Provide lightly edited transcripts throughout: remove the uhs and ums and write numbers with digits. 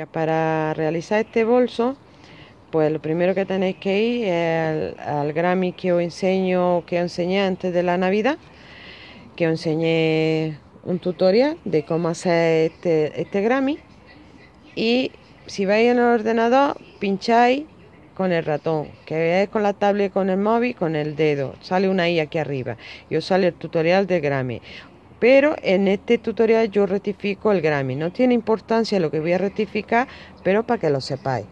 Amigas, para realizar este bolso, pues lo primero que tenéis que ir es al Granmy que os enseño, que os enseñé antes de la Navidad, que os enseñé un tutorial de cómo hacer este Granmy. Y si vais en el ordenador, pincháis con el ratón, que es con la tablet, con el móvil, con el dedo, sale una i aquí arriba y os sale el tutorial de Granmy. Pero en este tutorial yo rectifico el Granmy, no tiene importancia lo que voy a rectificar, pero para que lo sepáis.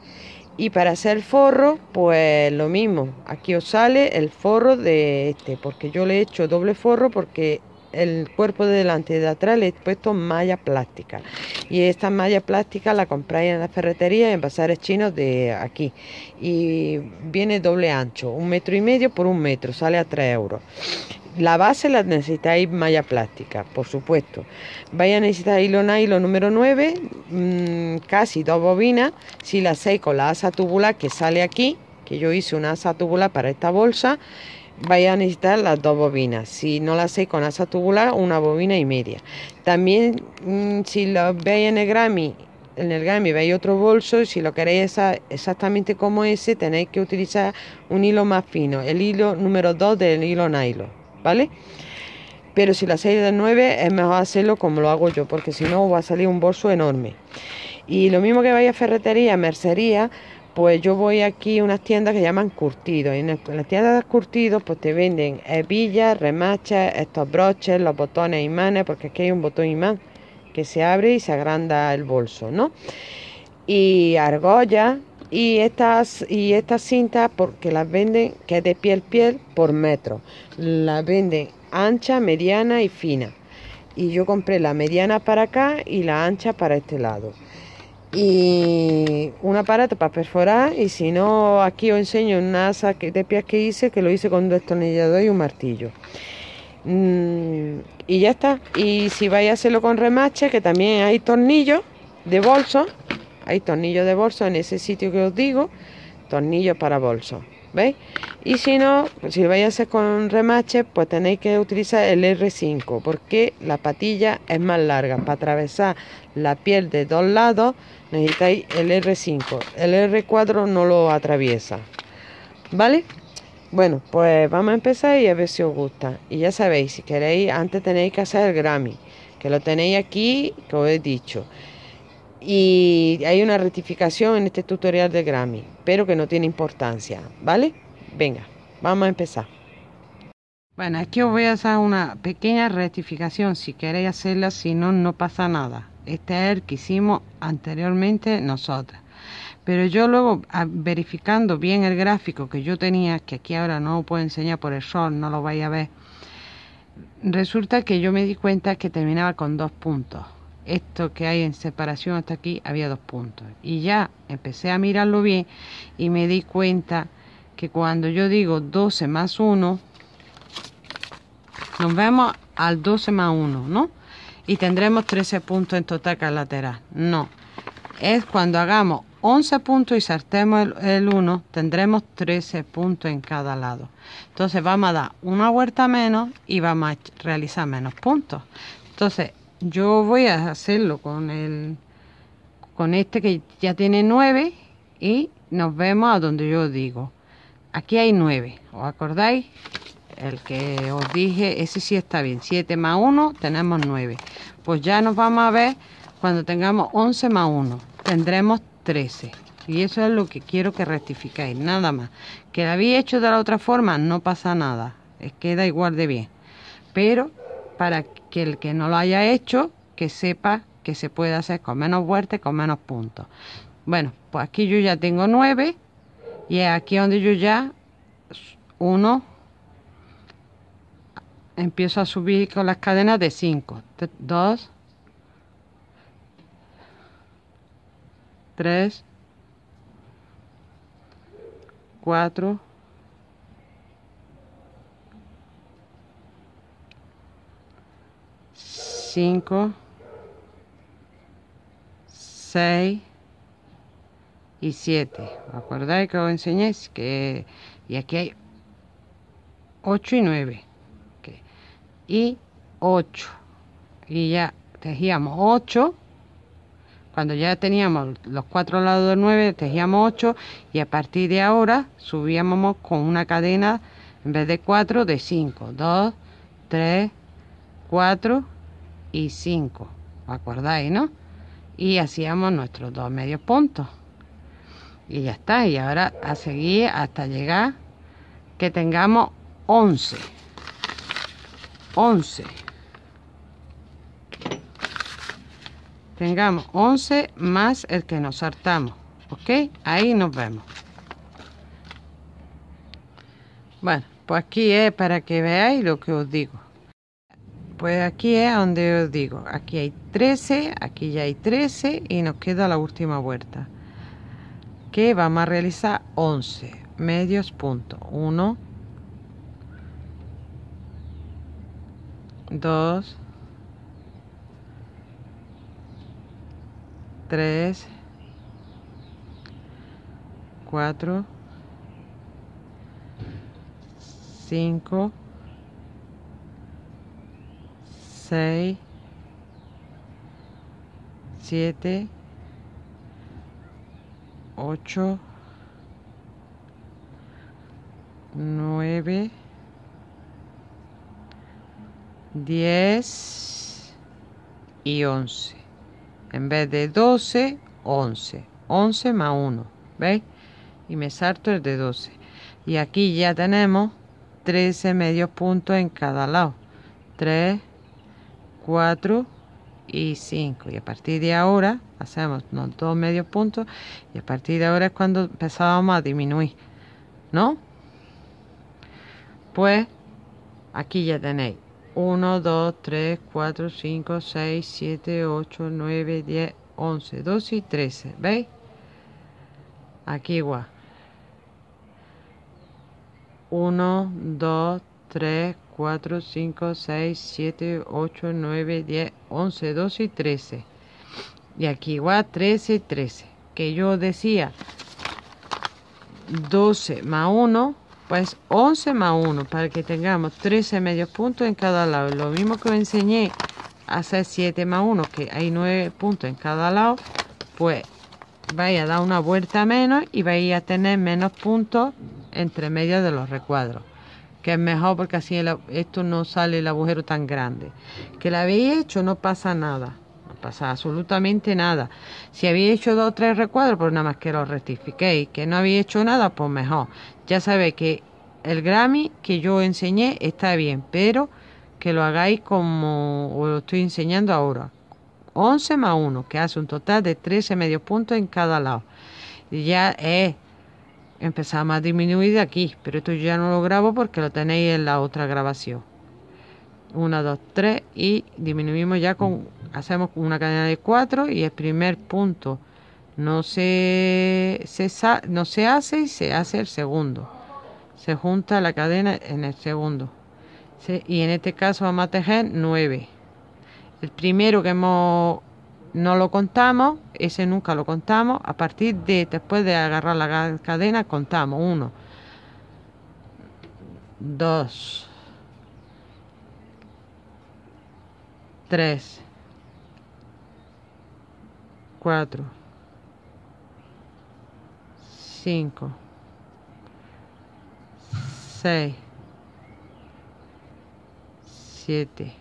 Y para hacer el forro, pues lo mismo, aquí os sale el forro de este, porque yo le he hecho doble forro, porque el cuerpo de delante y de atrás le he puesto malla plástica. Y estas mallas plásticas la compráis en la ferretería y en bazares chinos de aquí. Y viene doble ancho, 1,5 m por 1 m, sale a 3 €. La base la necesitáis malla plástica, por supuesto. Vais a necesitar hilo nylon número 9, casi 2 bobinas. Si la hacéis con la asa tubular que sale aquí, que yo hice una asa tubular para esta bolsa, vais a necesitar las 2 bobinas. Si no la hacéis con asa tubular, 1,5 bobinas. También si lo veis en el Granmy, veis otro bolso, y si lo queréis exactamente como ese, tenéis que utilizar un hilo más fino, el hilo número 2 del hilo nylon, ¿vale? Pero si lo hacéis de 9, es mejor hacerlo como lo hago yo, porque si no os va a salir un bolso enorme. Y lo mismo que vais a ferretería, mercería, pues yo voy aquí a unas tiendas que llaman curtidos. En las tiendas de curtidos pues te venden hebillas, remachas, estos broches, los botones imanes, porque aquí hay un botón imán que se abre y se agranda el bolso, ¿no? Y argollas y estas cintas, porque las venden, que es de piel por metro. Las venden ancha, mediana y fina. Y yo compré la mediana para acá y la ancha para este lado. Y un aparato para perforar, y si no, aquí os enseño una asa de pies que hice, que lo hice con un destornillador y un martillo. Y ya está. Y si vais a hacerlo con remache, que también hay tornillos de bolso, en ese sitio que os digo, tornillos para bolso, ¿veis? Y si no, si lo vais a hacer con remache, pues tenéis que utilizar el R5, porque la patilla es más larga. Para atravesar la piel de 2 lados necesitáis el R5, el R4 no lo atraviesa, ¿vale? Bueno, pues vamos a empezar y a ver si os gusta. Y ya sabéis, si queréis, antes tenéis que hacer el Granmy, que lo tenéis aquí, que os he dicho. Y hay una rectificación en este tutorial de Granmy, pero que no tiene importancia, ¿vale? Venga, vamos a empezar. Bueno, aquí os voy a hacer una pequeña rectificación, si queréis hacerla, si no, no pasa nada. Este es el que hicimos anteriormente nosotras. Pero yo luego, verificando bien el gráfico que yo tenía, que aquí ahora no os puedo enseñar por el sol, no lo vais a ver, resulta que yo me di cuenta que terminaba con 2 puntos. Esto que hay en separación hasta aquí había 2 puntos. Y ya empecé a mirarlo bien y me di cuenta que cuando yo digo 12 más 1, nos vemos al 12 más 1, ¿no? Y tendremos 13 puntos en total cada lateral. No, es cuando hagamos 11 puntos y saltemos el 1, tendremos 13 puntos en cada lado. Entonces vamos a dar una vuelta menos y vamos a realizar menos puntos. Entonces yo voy a hacerlo con este que ya tiene 9, y nos vemos a donde yo digo. Aquí hay 9, ¿os acordáis? El que os dije, ese sí está bien. 7 más 1, tenemos 9. Pues ya nos vamos a ver cuando tengamos 11 más 1. Tendremos 13. Y eso es lo que quiero que rectificáis, nada más. Que lo habéis hecho de la otra forma, no pasa nada. Queda igual de bien. Pero para que el que no lo haya hecho, que sepa que se puede hacer con menos vueltas, con menos puntos. Bueno, pues aquí yo ya tengo 9. Y es aquí donde yo ya empiezo a subir con las cadenas de 5, 2, 3, 4, 5, 6 y 7. ¿Os acordáis que os enseñé? Y aquí hay 8 y 9. Y 8, y ya tejíamos 8 Cuando ya teníamos los 4 lados de 9, tejíamos 8 y a partir de ahora subíamos con una cadena en vez de 4 de 5, 2, 3, 4 y 5. ¿Os acordáis, no? Y hacíamos nuestros 2 medios puntos. Y ya está, y ahora a seguir hasta llegar que tengamos 11. 11. Tengamos 11 más el que nos saltamos, ¿ok? Ahí nos vemos. Bueno, pues aquí es para que veáis lo que os digo. Pues aquí es donde os digo. Aquí hay 13, aquí ya hay 13 y nos queda la última vuelta. Que vamos a realizar 11 medios puntos. 1, 2, 3, 4, 5, 6, 7, 8, 9, 10 y 11. En vez de 12, 11. 11 más 1. ¿Veis? Y me salto el de 12. Y aquí ya tenemos 13 medios puntos en cada lado. 3, 4 y 5. Y a partir de ahora hacemos los 2 medios puntos. Y a partir de ahora es cuando empezábamos a disminuir, ¿no? Pues aquí ya tenéis 1, 2, 3, 4, 5, 6, 7, 8, 9, 10, 11, 12 y 13. ¿Veis? Aquí igual. 1, 2, 3, 4, 5, 6, 7, 8, 9, 10, 11, 12 y 13. Y aquí igual 13 y 13. Que yo decía 12 más 1. Pues 11 más 1 para que tengamos 13 medios puntos en cada lado. Lo mismo que os enseñé a hacer 7 más 1, que hay 9 puntos en cada lado, pues vais a dar una vuelta menos y vais a tener menos puntos entre medio de los recuadros. Que es mejor porque así esto no sale el agujero tan grande. Que lo habéis hecho, no pasa nada. No pasa absolutamente nada. Si habéis hecho 2 o 3 recuadros, pues nada más que los rectifiquéis. Que no habéis hecho nada, pues mejor. Ya sabéis que el Granmy que yo enseñé está bien, pero que lo hagáis como os lo estoy enseñando ahora. 11 más 1, que hace un total de 13 medios puntos en cada lado. Y ya empezamos a disminuir de aquí, pero esto ya no lo grabo porque lo tenéis en la otra grabación. 1, 2, 3 y disminuimos ya con... Hacemos una cadena de 4 y el primer punto no se hace y se hace el segundo. Se junta la cadena en el segundo. Y en este caso vamos a tejer 9. El primero que no lo contamos, ese nunca lo contamos. A partir de después de agarrar la cadena contamos 1, 2, 3. 4, 5, 6, 7,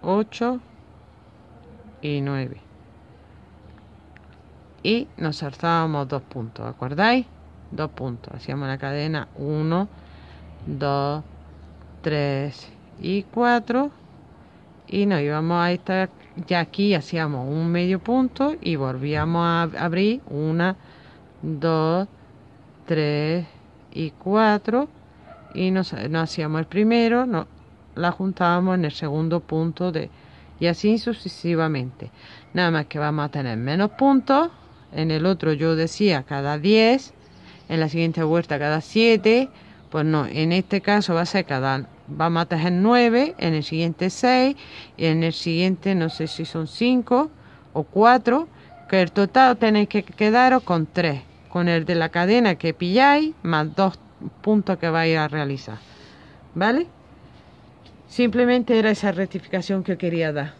8 y 9. Y nos saltábamos 2 puntos, ¿acordáis? 2 puntos. Hacíamos la cadena 1, 2, 3 y 4. Y nos íbamos a estar ya aquí, hacíamos un medio punto y volvíamos a abrir 1, 2, 3 y 4. Y nos hacíamos el primero, la juntábamos en el segundo punto y así sucesivamente. Nada más que vamos a tener menos puntos. En el otro yo decía cada 10, en la siguiente vuelta cada 7. Pues no, en este caso va a ser vamos a tejer 9, en el siguiente 6 y en el siguiente no sé si son 5 o 4, que el total tenéis que quedaros con 3, con el de la cadena que pilláis más 2 puntos que vais a realizar, ¿vale? Simplemente era esa rectificación que quería dar.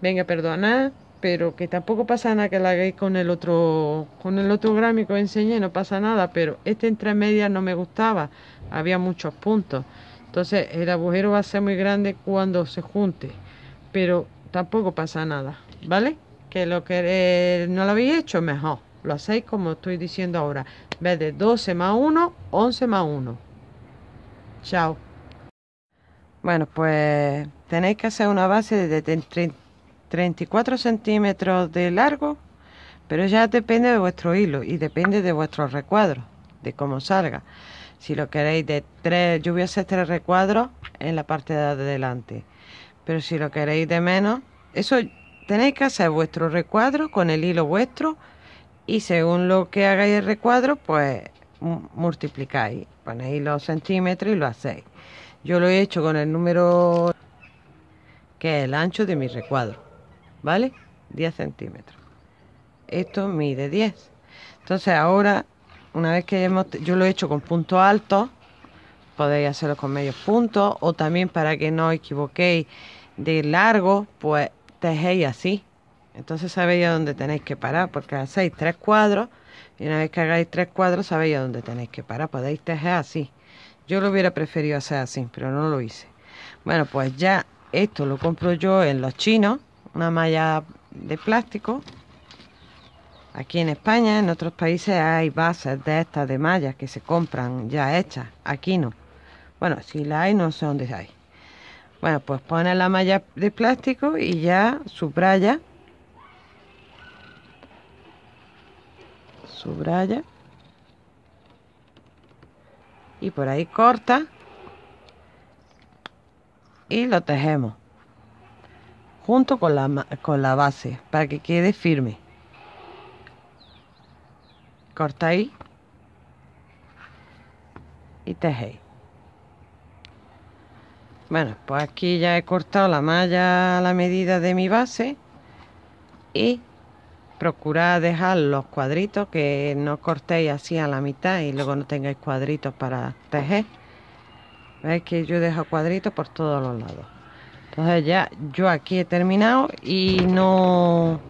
Venga, perdona, pero que tampoco pasa nada que la hagáis con el otro Granmy que os enseñé, no pasa nada, pero este entre medias no me gustaba, había muchos puntos. Entonces el agujero va a ser muy grande cuando se junte, pero tampoco pasa nada, ¿vale? Que lo que no lo habéis hecho, mejor lo hacéis como estoy diciendo ahora. En vez de 12 más 1, 11 más 1. Chao. Bueno, pues tenéis que hacer una base de 34 centímetros de largo, pero ya depende de vuestro hilo y depende de vuestros recuadros, de cómo salga. Si lo queréis de 3, yo voy a hacer 3 recuadros en la parte de adelante, pero si lo queréis de menos, eso tenéis que hacer vuestro recuadro con el hilo vuestro, y según lo que hagáis el recuadro, pues multiplicáis, ponéis los centímetros y lo hacéis. Yo lo he hecho con el número que es el ancho de mi recuadro, ¿vale? 10 centímetros. Esto mide 10. Entonces ahora, una vez que yo lo he hecho con puntos altos, podéis hacerlo con medios puntos, o también, para que no os equivoquéis de largo, pues tejéis así. Entonces sabéis a dónde tenéis que parar, porque hacéis 3 cuadros, y una vez que hagáis 3 cuadros sabéis a dónde tenéis que parar. Podéis tejer así. Yo lo hubiera preferido hacer así, pero no lo hice. Bueno, pues ya esto lo compro yo en los chinos, una malla de plástico. Aquí en España, en otros países hay bases de estas de mallas que se compran ya hechas. Aquí no. Bueno, si la hay, no sé dónde hay. Bueno, pues pones la malla de plástico y ya subraya. Y por ahí corta y lo tejemos junto con la base para que quede firme. Cortáis y tejéis. Bueno, pues aquí ya he cortado la malla a la medida de mi base, y procurad dejar los cuadritos, que no cortéis así a la mitad y luego no tengáis cuadritos para tejer. Veis que yo dejo cuadritos por todos los lados. Entonces ya yo aquí he terminado y no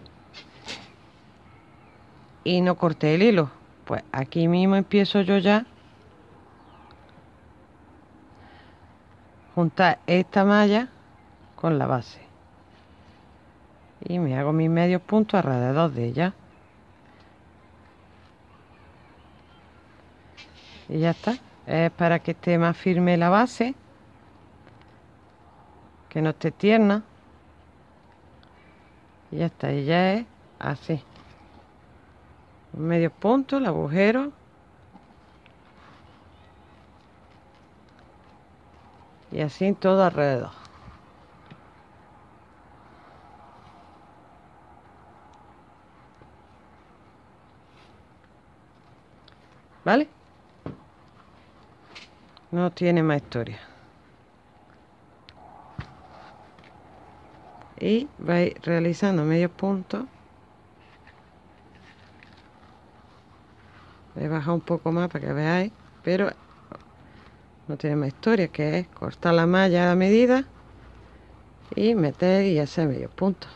corté el hilo. Pues aquí mismo empiezo yo ya. Juntar esta malla con la base. Y me hago mis medios puntos alrededor de ella. Y ya está. Es para que esté más firme la base, que no esté tierna. Y ya está. Y ya es así. Medios puntos, el agujero. Y así todo alrededor. ¿Vale? No tiene más historia. Y vais realizando medios puntos. Voy a bajar un poco más para que veáis, pero no tiene más historia, que es cortar la malla a la medida y meter y hacer medios puntos.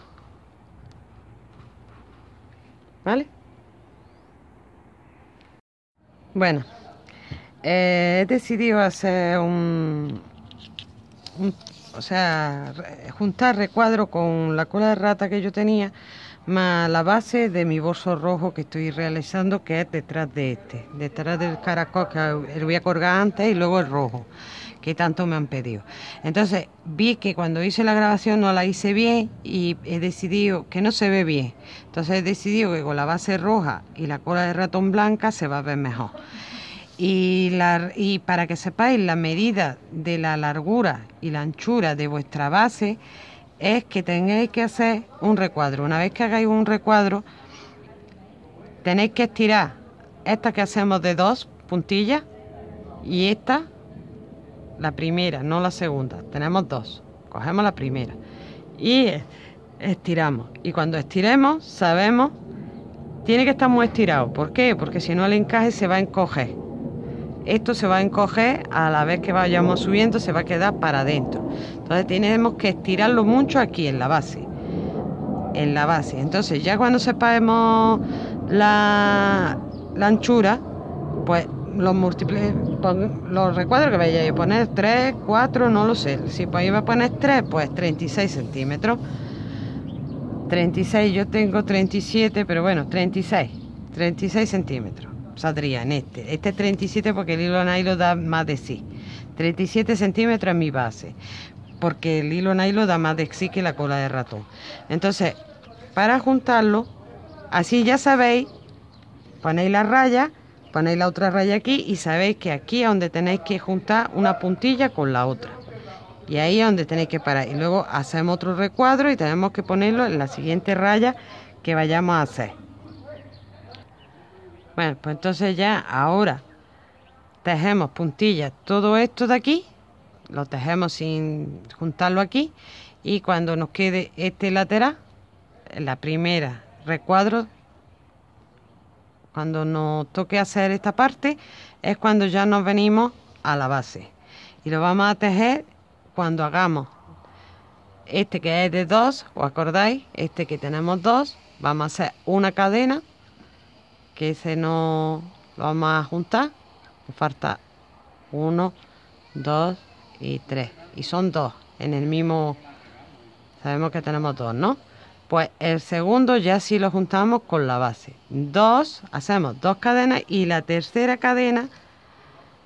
¿Vale? Bueno, he decidido hacer juntar recuadro con la cola de rata que yo tenía, más la base de mi bolso rojo que estoy realizando, que es detrás de este, detrás del caracol, que lo voy a colgar antes, y luego el rojo, que tanto me han pedido. Entonces vi que cuando hice la grabación no la hice bien, y he decidido que no se ve bien. Entonces he decidido que con la base roja y la cola de ratón blanca se va a ver mejor. Y para que sepáis, la medida de la largura y la anchura de vuestra base es que tengáis que hacer un recuadro. Una vez que hagáis un recuadro, tenéis que estirar esta que hacemos de 2 puntillas, y esta, la primera, no la segunda, tenemos 2, cogemos la primera y estiramos, y cuando estiremos sabemos, tiene que estar muy estirado. ¿Por qué? Porque si no el encaje se va a encoger, esto se va a encoger a la vez que vayamos subiendo, se va a quedar para adentro. Entonces tenemos que estirarlo mucho aquí en la base. Entonces ya cuando sepamos la anchura, pues los múltiples, los recuadros que vayáis a poner, 3, 4, no lo sé. Si pues iba a poner 3, pues 36 centímetros. 36, yo tengo 37, pero bueno, 36 centímetros saldría en este 37, porque el hilo nylon da más de sí. 37 centímetros es mi base, porque el hilo nylon da más de sí que la cola de ratón. Entonces, para juntarlo, así ya sabéis, ponéis la raya, ponéis la otra raya aquí, y sabéis que aquí es donde tenéis que juntar una puntilla con la otra, y ahí es donde tenéis que parar, y luego hacemos otro recuadro y tenemos que ponerlo en la siguiente raya que vayamos a hacer. Bueno, pues entonces ya ahora tejemos puntillas todo esto de aquí, lo tejemos sin juntarlo aquí, y cuando nos quede este lateral, la primera recuadro, cuando nos toque hacer esta parte, es cuando ya nos venimos a la base, y lo vamos a tejer cuando hagamos este que es de 2, ¿os acordáis? Este que tenemos 2, vamos a hacer una cadena, que ese no lo vamos a juntar, nos falta 1, 2 y 3, y son 2 en el mismo, sabemos que tenemos 2, ¿no? Pues el segundo ya sí lo juntamos con la base, 2, hacemos 2 cadenas, y la tercera cadena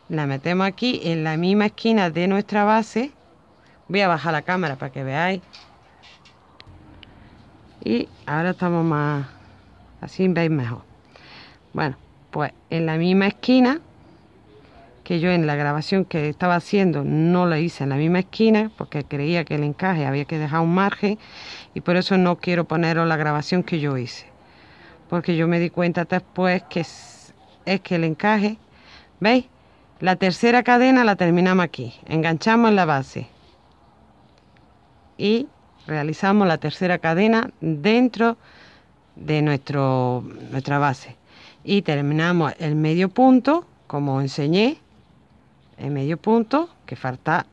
la metemos aquí en la misma esquina de nuestra base. Voy a bajar la cámara para que veáis, y ahora estamos más, así veis mejor. Bueno, pues en la misma esquina, que yo en la grabación que estaba haciendo no la hice en la misma esquina, porque creía que el encaje había que dejar un margen, y por eso no quiero poneros la grabación que yo hice, porque yo me di cuenta después que es que el encaje, ¿veis? La tercera cadena la terminamos aquí, enganchamos en la base y realizamos la tercera cadena dentro de nuestra base. Y terminamos el medio punto, como os enseñé, el medio punto que falta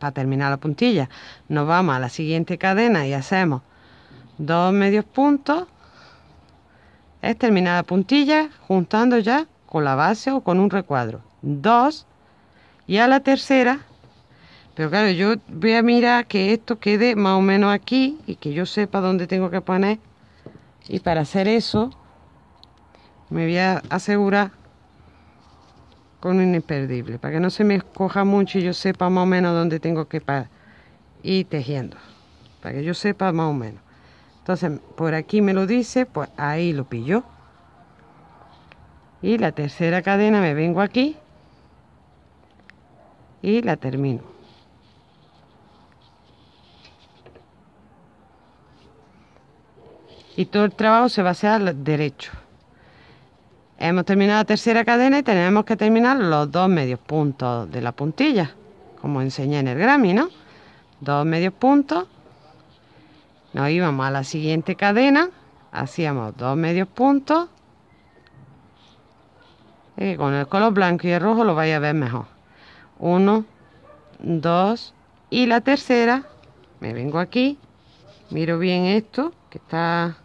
para terminar la puntilla. Nos vamos a la siguiente cadena y hacemos 2 medios puntos. Es terminar la puntilla juntando ya con la base o con un recuadro. 2, y a la tercera, pero claro, yo voy a mirar que esto quede más o menos aquí y que yo sepa dónde tengo que poner. Y para hacer eso, me voy a asegurar con un imperdible, para que no se me escoja mucho y yo sepa más o menos dónde tengo que ir tejiendo, para que yo sepa más o menos. Entonces por aquí me lo dice, pues ahí lo pillo, y la tercera cadena me vengo aquí y la termino. Y todo el trabajo se va a hacer al derecho. Hemos terminado la tercera cadena y tenemos que terminar los 2 medios puntos de la puntilla, como enseñé en el Granmy, ¿no? 2 medios puntos, nos íbamos a la siguiente cadena, hacíamos 2 medios puntos, y con el color blanco y el rojo lo vais a ver mejor. 1, 2, y la tercera, me vengo aquí, miro bien esto, que está...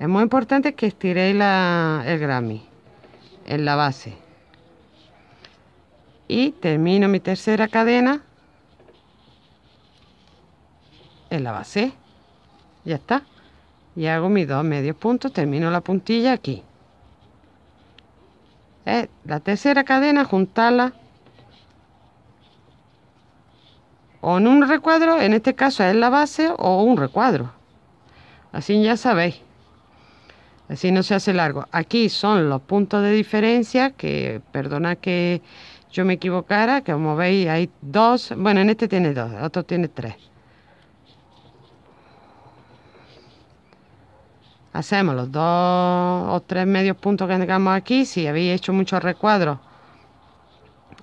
Es muy importante que estiréis el Granmy en la base, y termino mi tercera cadena en la base, ya está, y hago mis 2 medios puntos, termino la puntilla aquí. La tercera cadena juntarla o en un recuadro, en este caso es la base o un recuadro, así ya sabéis, así no se hace largo. Aquí son los puntos de diferencia, que perdona que yo me equivocara, que como veis hay 2, bueno, en este tiene 2, el otro tiene 3. Hacemos los 2 o 3 medios puntos que tengamos aquí. Si habéis hecho muchos recuadros,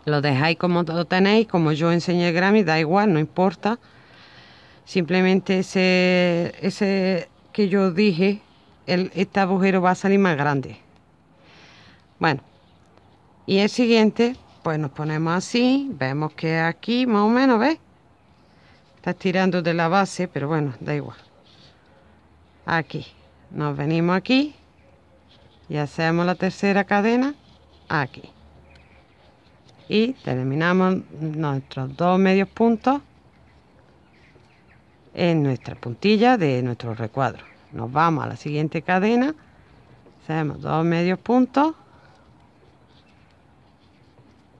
lo dejáis como lo tenéis, como yo enseñé el Granmy, da igual, no importa, simplemente ese que yo dije, este agujero va a salir más grande. Bueno, y el siguiente Pues nos ponemos así, vemos que aquí más o menos, ¿ves? Está estirando de la base, pero bueno, da igual. Aquí, nos venimos aquí y hacemos la tercera cadena aquí. Y terminamos nuestros dos medios puntos en nuestra puntilla de nuestro recuadro. Nos vamos a la siguiente cadena, hacemos dos medios puntos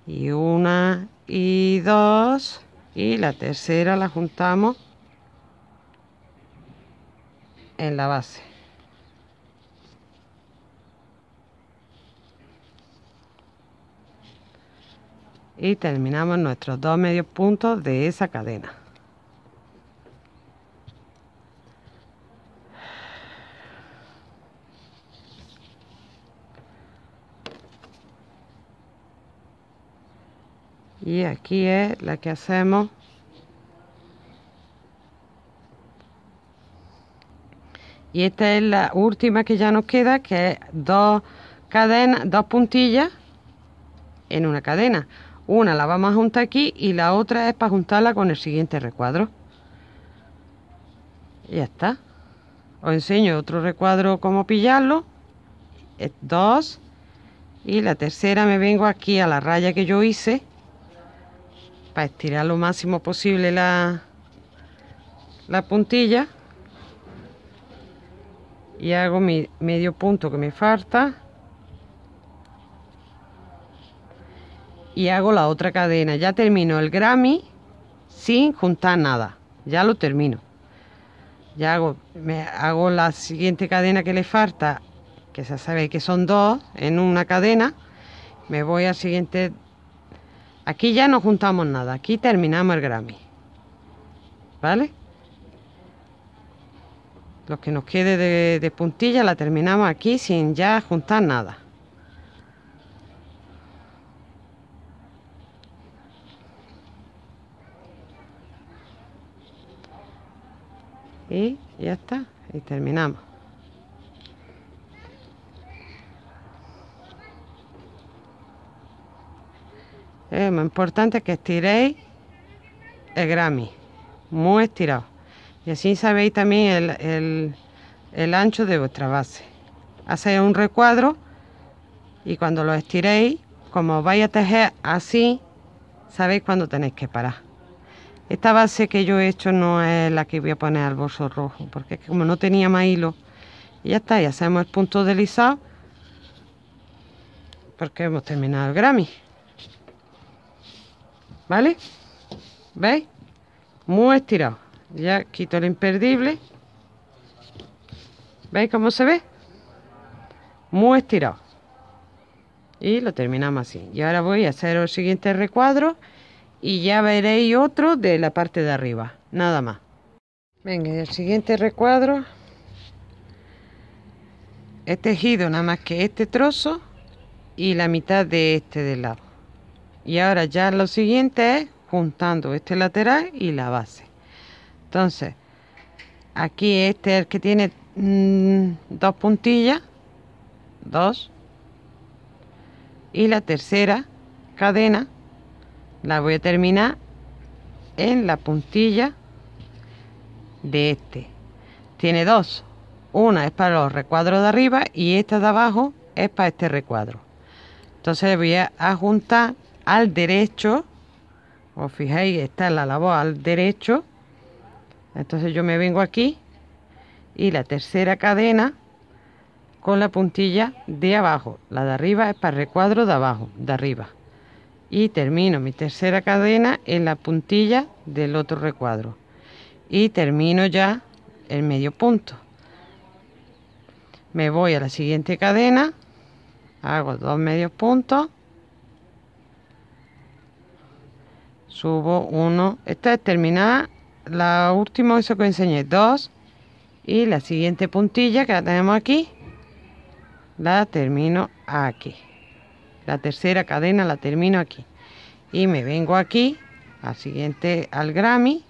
y una y dos, y la tercera la juntamos en la base. Y terminamos nuestros dos medios puntos de esa cadena. Y aquí es la que hacemos y esta es la última que ya nos queda, que es dos cadenas, dos puntillas en una cadena. Una la vamos a juntar aquí y la otra es para juntarla con el siguiente recuadro. Y ya está. Os enseño otro recuadro cómo pillarlo. Dos, y la tercera me vengo aquí a la raya que yo hice para estirar lo máximo posible la puntilla, y hago mi medio punto que me falta y hago la otra cadena. Ya termino el Granmy sin juntar nada, ya lo termino. Ya hago la siguiente cadena que le falta, que ya sabéis que son dos en una cadena. Me voy al siguiente. Aquí ya no juntamos nada, aquí terminamos el Granmy, ¿vale? Lo que nos quede de puntilla la terminamos aquí sin ya juntar nada. Y ya está, y terminamos. Lo importante es que estiréis el Granmy, muy estirado. Y así sabéis también el ancho de vuestra base. Hacéis un recuadro y cuando lo estiréis, como vais a tejer así, sabéis cuándo tenéis que parar. Esta base que yo he hecho no es la que voy a poner al bolso rojo, porque como no tenía más hilo. Y ya está, y hacemos el punto deslizado, porque hemos terminado el Granmy. ¿Vale? ¿Veis? Muy estirado. Ya quito el imperdible. ¿Veis cómo se ve? Muy estirado. Y lo terminamos así. Y ahora voy a hacer el siguiente recuadro y ya veréis otro de la parte de arriba. Nada más. Venga, el siguiente recuadro. He tejido nada más que este trozo y la mitad de este del lado. Y ahora ya lo siguiente es juntando este lateral y la base. Entonces aquí este es el que tiene dos puntillas, dos, y la tercera cadena la voy a terminar en la puntilla de este. Tiene dos, una es para los recuadros de arriba y esta de abajo es para este recuadro. Entonces voy a juntar al derecho. Os fijáis, está la labor al derecho. Entonces yo me vengo aquí y la tercera cadena con la puntilla de abajo. La de arriba es para el recuadro de abajo, de arriba, y termino mi tercera cadena en la puntilla del otro recuadro y termino ya el medio punto. Me voy a la siguiente cadena, hago dos medios puntos, subo uno. Esta es terminada la última, eso que enseñé, dos, y la siguiente puntilla que la tenemos aquí la termino aquí. La tercera cadena la termino aquí y me vengo aquí al siguiente, al Granmy,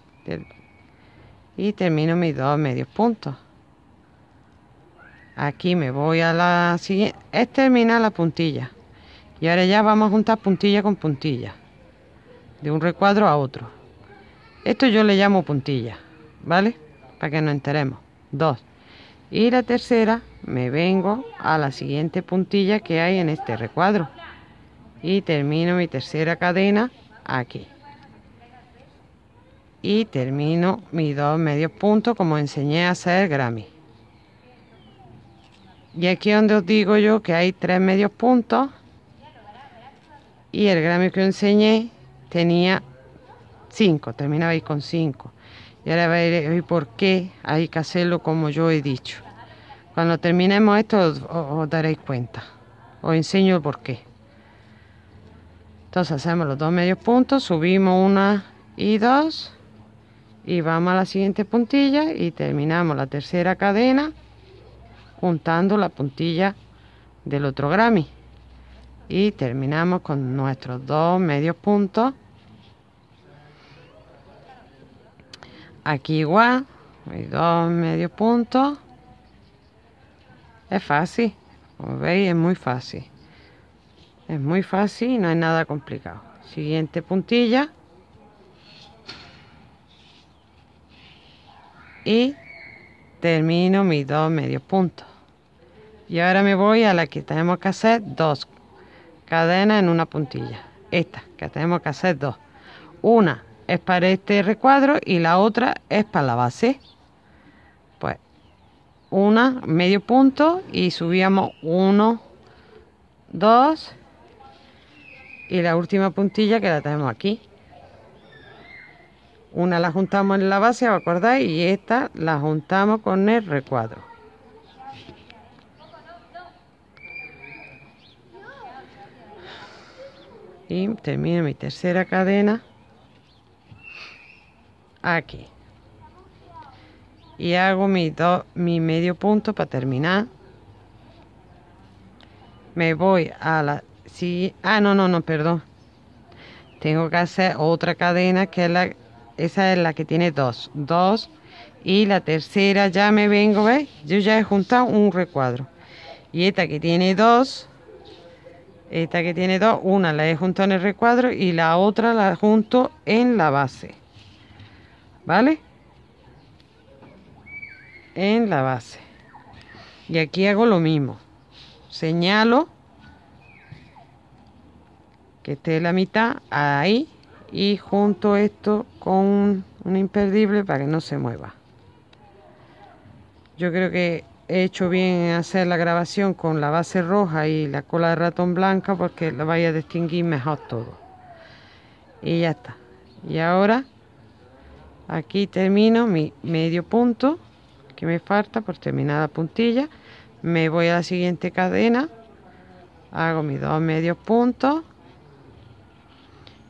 y termino mis dos medios puntos. Aquí me voy a la siguiente, es terminar la puntilla Y ahora ya vamos a juntar puntilla con puntilla, de un recuadro a otro. Esto yo le llamo puntilla, ¿vale? Para que nos enteremos. Dos. Y la tercera me vengo a la siguiente puntilla que hay en este recuadro. Y termino mi tercera cadena aquí. Y termino mis dos medios puntos como enseñé a hacer Granmy. Y aquí es donde os digo yo que hay tres medios puntos. Y el Granmy que os enseñé tenía 5, terminabais con 5. Y ahora veréis por qué hay que hacerlo como yo he dicho. Cuando terminemos esto os daréis cuenta. Os enseño el por qué. Entonces hacemos los dos medios puntos, subimos una y dos. Y vamos a la siguiente puntilla y terminamos la tercera cadena juntando la puntilla del otro Granmy. Y terminamos con nuestros dos medios puntos. Aquí igual, dos medios puntos. Es fácil, como veis es muy fácil. Es muy fácil y no es nada complicado. Siguiente puntilla. Y termino mis dos medios puntos. Y ahora me voy a la que tenemos que hacer dos cadena en una puntilla. Esta que tenemos que hacer dos, una es para este recuadro y la otra es para la base. Pues una medio punto y subíamos uno, dos, y la última puntilla que la tenemos aquí, una la juntamos en la base, ¿os acordáis? Y esta la juntamos con el recuadro. Y termino mi tercera cadena aquí. Y hago mi medio punto para terminar. Me voy a la... Sí, perdón. Tengo que hacer otra cadena que es la... Esa es la que tiene dos. Dos. Y la tercera ya me vengo, ¿ves? Yo ya he juntado un recuadro. Y esta que tiene dos... Esta que tiene dos, una la he juntado en el recuadro y la otra la junto en la base. ¿Vale? En la base. Y aquí hago lo mismo. Señalo que esté la mitad ahí y junto esto con un imperdible para que no se mueva. Yo creo que he hecho bien en hacer la grabación con la base roja y la cola de ratón blanca porque la vais a distinguir mejor todo. Y ya está. Y ahora aquí termino mi medio punto que me falta por terminar la puntilla. Me voy a la siguiente cadena, hago mis dos medios puntos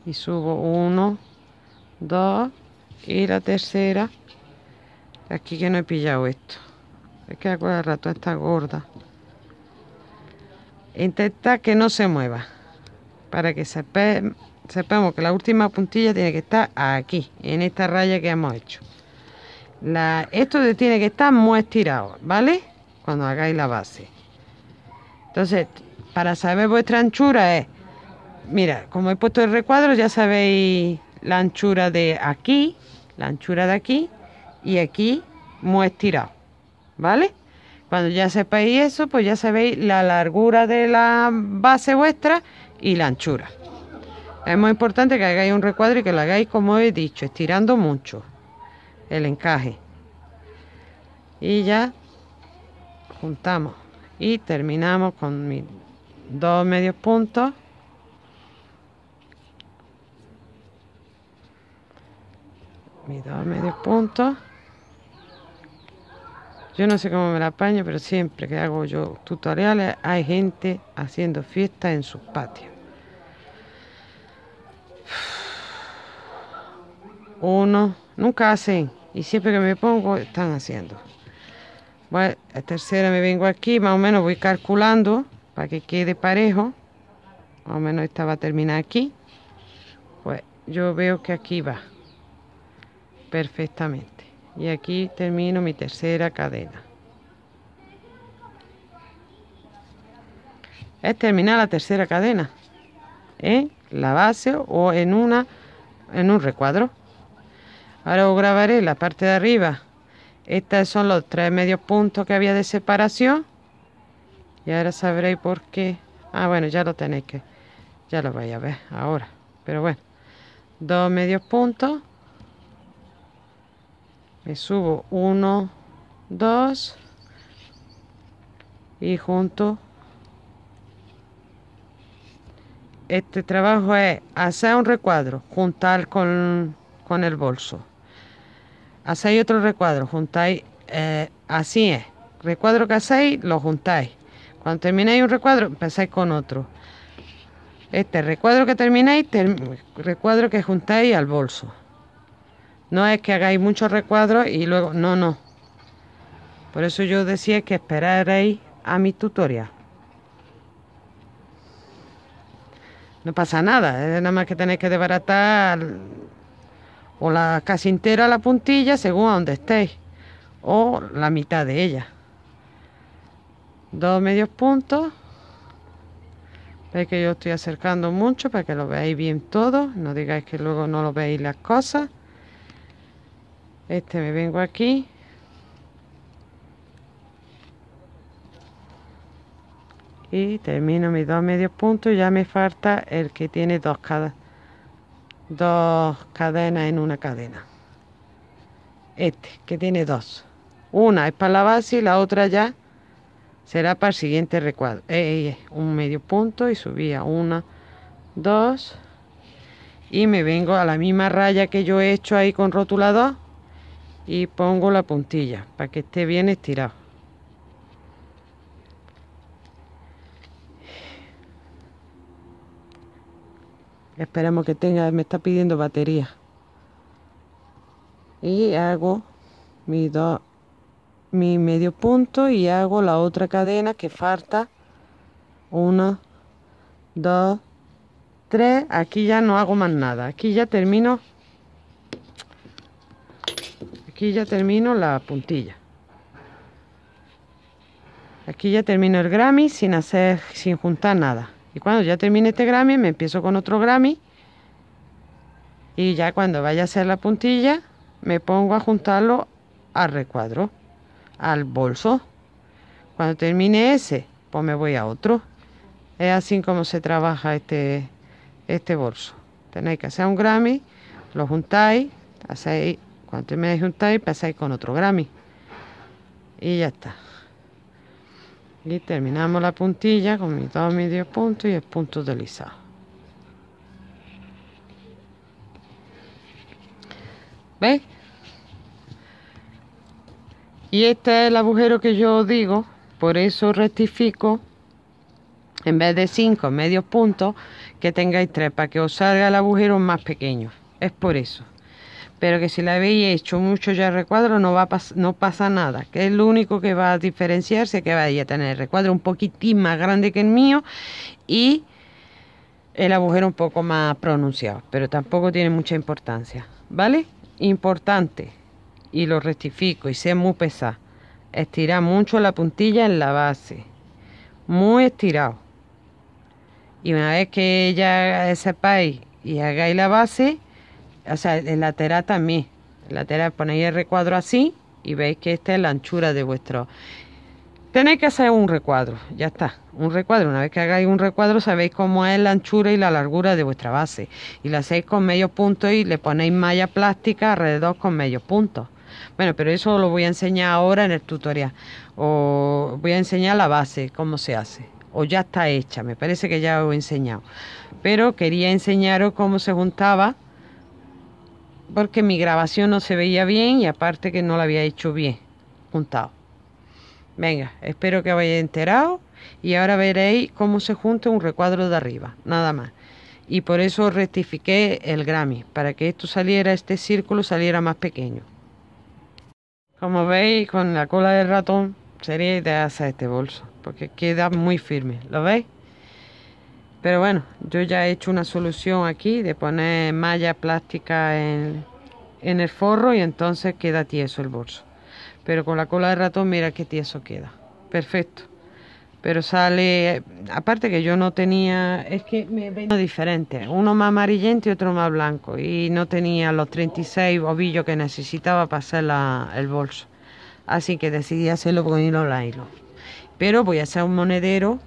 y subo uno, dos, y la tercera. Aquí que no he pillado esto. Es que la cola de ratón está gorda. Intenta que no se mueva. Para que sepamos que la última puntilla tiene que estar aquí, en esta raya que hemos hecho. Esto tiene que estar muy estirado, ¿vale? Cuando hagáis la base. Entonces, para saber vuestra anchura es... Mira, como he puesto el recuadro, ya sabéis la anchura de aquí, la anchura de aquí, y aquí muy estirado. ¿Vale? Cuando ya sepáis eso, pues ya sabéis la largura de la base vuestra y la anchura. Es muy importante que hagáis un recuadro y que lo hagáis como he dicho, estirando mucho el encaje. Y ya juntamos y terminamos con mis dos medios puntos. Mis dos medios puntos. Yo no sé cómo me la apaño, pero siempre que hago yo tutoriales hay gente haciendo fiestas en sus patios. Uno, nunca hacen, y siempre que me pongo están haciendo. Bueno, la tercera me vengo aquí, más o menos voy calculando para que quede parejo. Más o menos esta va a terminar aquí. Pues yo veo que aquí va perfectamente. Y aquí termino mi tercera cadena. Es terminar la tercera cadena. la base o en un recuadro. Ahora os grabaré la parte de arriba. Estos son los 3 medios puntos que había de separación. Y ahora sabréis por qué. Ah, bueno, ya lo tenéis que... ya lo vais a ver ahora. Pero bueno. 2 medios puntos. Me subo 1, 2. Y junto. Este trabajo es hacer un recuadro. Juntar con el bolso. Hacéis otro recuadro, juntáis, así es, recuadro que hacéis, lo juntáis. Cuando termináis un recuadro, empezáis con otro. Este recuadro que termináis, recuadro que juntáis al bolso. No es que hagáis muchos recuadros y luego, no, no. Por eso yo decía que esperaréis a mi tutorial. No pasa nada, es nada más que tenéis que desbaratar... o la casi entera la puntilla según a donde estéis, o la mitad de ella. 2 medios puntos. Veis que yo estoy acercando mucho para que lo veáis bien todo, no digáis que luego no lo veis las cosas. Este me vengo aquí. Y termino mis 2 medios puntos, y ya me falta el que tiene dos cadenas en una cadena. Este que tiene dos, una es para la base y la otra ya será para el siguiente recuadro. Un medio punto y subía 1, 2 y me vengo a la misma raya que yo he hecho ahí con rotulador y pongo la puntilla para que esté bien estirado. Esperamos que tenga, me está pidiendo batería. Y hago mi medio punto y hago la otra cadena que falta. 1, 2, 3. Aquí ya no hago más nada. Aquí ya termino. Aquí ya termino la puntilla. Aquí ya termino el Granmy sin juntar nada. Y cuando ya termine este Granmy, me empiezo con otro Granmy. Y ya cuando vaya a hacer la puntilla, me pongo a juntarlo al recuadro, al bolso. Cuando termine ese, pues me voy a otro. Es así como se trabaja este bolso. Tenéis que hacer un Granmy, lo juntáis, hacéis, cuando terminéis de juntáis, pasáis con otro Granmy. Y ya está. Y terminamos la puntilla con mis 2 medios puntos y el punto deslizado. ¿Veis? Y este es el agujero que yo digo, por eso rectifico, en vez de 5 medios puntos, que tengáis 3, para que os salga el agujero más pequeño. Es por eso. Pero que si la habéis hecho mucho ya el recuadro, no pasa nada. Que es lo único que va a diferenciarse, que vais a tener el recuadro un poquitín más grande que el mío y el agujero un poco más pronunciado. Pero tampoco tiene mucha importancia, ¿vale? Importante, y lo rectifico y sé muy pesado, estirar mucho la puntilla en la base. Muy estirado. Y una vez que ya sepáis y hagáis la base... o sea, el lateral también. El lateral ponéis el recuadro así y veis que esta es la anchura de vuestro. Tenéis que hacer un recuadro, ya está. Un recuadro, una vez que hagáis un recuadro sabéis cómo es la anchura y la largura de vuestra base. Y la hacéis con medio punto y le ponéis malla plástica alrededor con medio punto. Bueno, pero eso lo voy a enseñar ahora en el tutorial. O voy a enseñar la base, cómo se hace. O ya está hecha, me parece que ya os he enseñado. Pero quería enseñaros cómo se juntaba, porque mi grabación no se veía bien y aparte que no la había hecho bien juntado. Venga, espero que os hayáis enterado y ahora veréis cómo se junta un recuadro de arriba, nada más. Y por eso rectifiqué el Granmy, para que esto saliera, este círculo saliera más pequeño. Como veis, con la cola del ratón sería ideal hacer este bolso, porque queda muy firme, ¿lo veis? Pero bueno, yo ya he hecho una solución aquí de poner malla plástica en el forro y entonces queda tieso el bolso. Pero con la cola de ratón mira qué tieso queda. Perfecto. Pero sale, aparte que yo no tenía, es que me venía diferente, uno más amarillento y otro más blanco, y no tenía los 36 ovillos que necesitaba para hacer el bolso, así que decidí hacerlo con hilo nylon. Pero voy a hacer un monedero,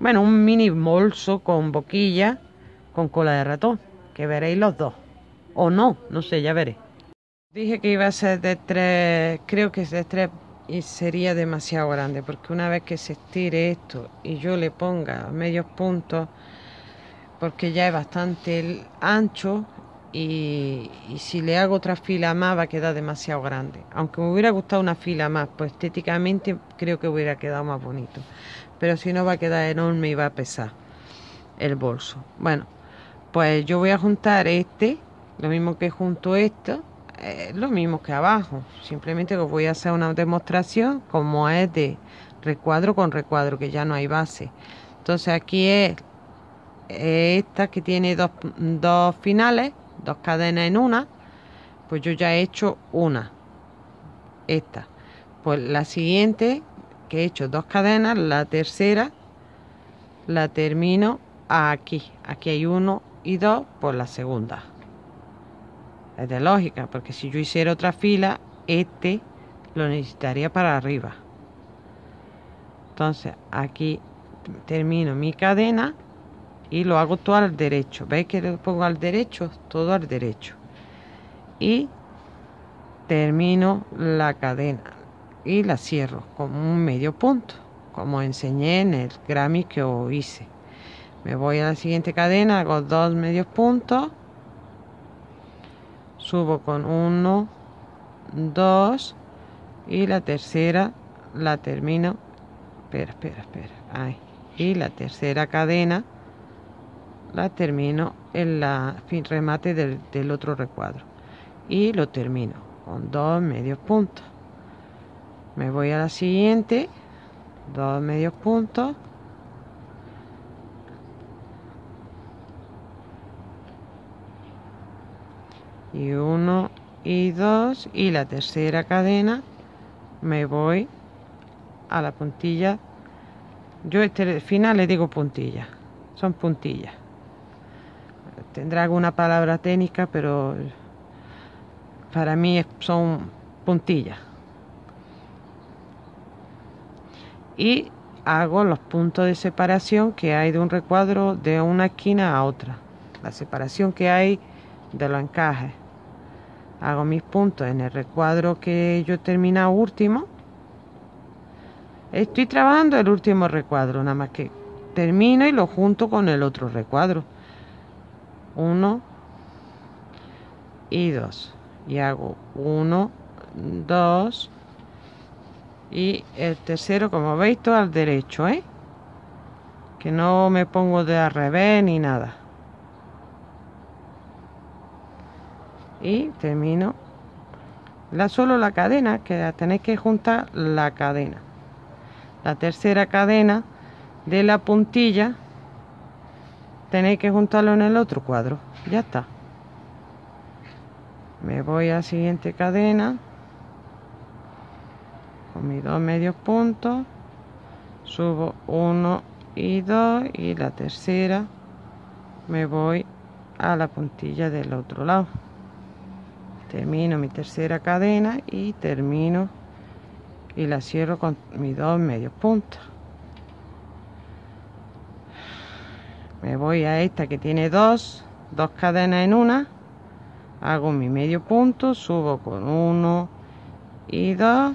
bueno, un mini bolso con boquilla, con cola de ratón, que veréis los dos, o no, no sé, ya veré. Dije que iba a ser de 3, creo que es de 3, y sería demasiado grande, porque una vez que se estire esto y yo le ponga medios puntos, porque ya es bastante ancho, y si le hago otra fila más va a quedar demasiado grande. Aunque me hubiera gustado una fila más, pues estéticamente creo que hubiera quedado más bonito, pero si no va a quedar enorme y va a pesar el bolso. Bueno, pues yo voy a juntar este, lo mismo que junto esto, lo mismo que abajo, simplemente os voy a hacer una demostración como es de recuadro con recuadro, que ya no hay base. Entonces aquí es esta que tiene dos finales, dos cadenas en una, pues yo ya he hecho una, esta, pues la siguiente que he hecho dos cadenas, la tercera la termino aquí, aquí hay 1 y 2 por la segunda. Es de lógica, porque si yo hiciera otra fila, este lo necesitaría para arriba. Entonces aquí termino mi cadena y lo hago todo al derecho. ¿Veis que lo pongo al derecho? Todo al derecho. Y termino la cadena y la cierro con un medio punto, como enseñé en el Granmy que os hice. Me voy a la siguiente cadena, hago 2 medios puntos. Subo con 1, 2 y la tercera la termino. Espera. Ahí. Y la tercera cadena la termino en la remate del otro recuadro. Y lo termino con 2 medios puntos. Me voy a la siguiente. 2 medios puntos. Y 1 y 2 y la tercera cadena me voy a la puntilla. Yo este final le digo puntilla, son puntillas. Tendrá alguna palabra técnica, pero para mí son puntillas. Y hago los puntos de separación que hay de un recuadro de una esquina a otra, la separación que hay de los encajes. Hago mis puntos en el recuadro que yo he terminado último. Estoy trabajando el último recuadro, nada más que termino y lo junto con el otro recuadro. 1 y 2. Y hago 1, 2. Y el tercero, como veis, todo al derecho, ¿eh? Que no me pongo de al revés ni nada. Y termino solo la cadena, que la tenéis que juntar la cadena. La tercera cadena de la puntilla tenéis que juntarlo en el otro cuadro. Ya está. Me voy a la siguiente cadena con mis 2 medios puntos. Subo 1 y 2 y la tercera me voy a la puntilla del otro lado. Termino mi tercera cadena y termino y la cierro con mis 2 medios puntos. Me voy a esta que tiene dos cadenas en una. Hago mi medio punto, subo con 1 y 2.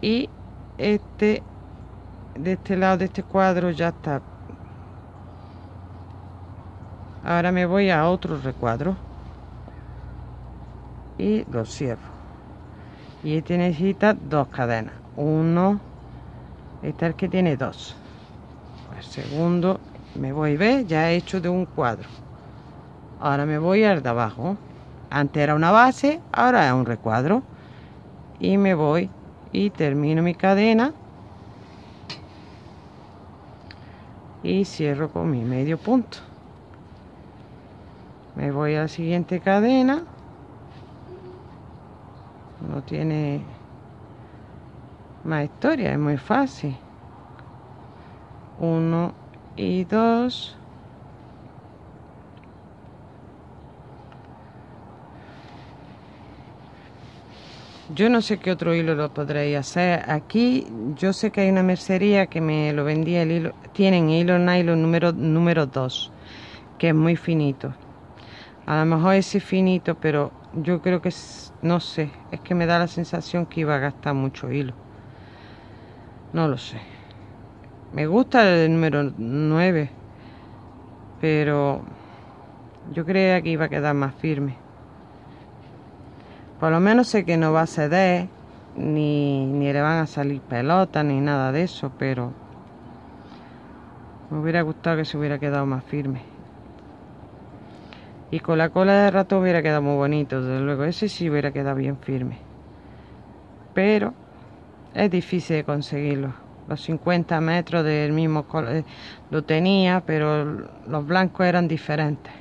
Y de este lado de este cuadro ya está. Ahora me voy a otro recuadro y lo cierro. Y este necesita 2 cadenas. Uno, este es el que tiene 2. El segundo me voy, ¿ves? Ya he hecho de un cuadro. Ahora me voy al de abajo. Antes era una base, ahora es un recuadro. Y me voy y termino mi cadena y cierro con mi medio punto. Me voy a la siguiente cadena. No tiene más historia, es muy fácil. 1 y 2. Yo no sé qué otro hilo lo podréis hacer. Aquí yo sé que hay una mercería que me lo vendía el hilo. Tienen hilo nylon número 2, que es muy finito. A lo mejor ese finito, pero yo creo que es, no sé, es que me da la sensación que iba a gastar mucho hilo. No lo sé. Me gusta el número 9, pero yo creía que iba a quedar más firme. Por lo menos sé que no va a ceder, ni le van a salir pelotas, ni nada de eso, pero me hubiera gustado que se hubiera quedado más firme. Y con la cola de rato hubiera quedado muy bonito, desde luego, ese sí hubiera quedado bien firme. Pero es difícil de conseguirlo. Los 50 metros del mismo color lo tenía, pero los blancos eran diferentes.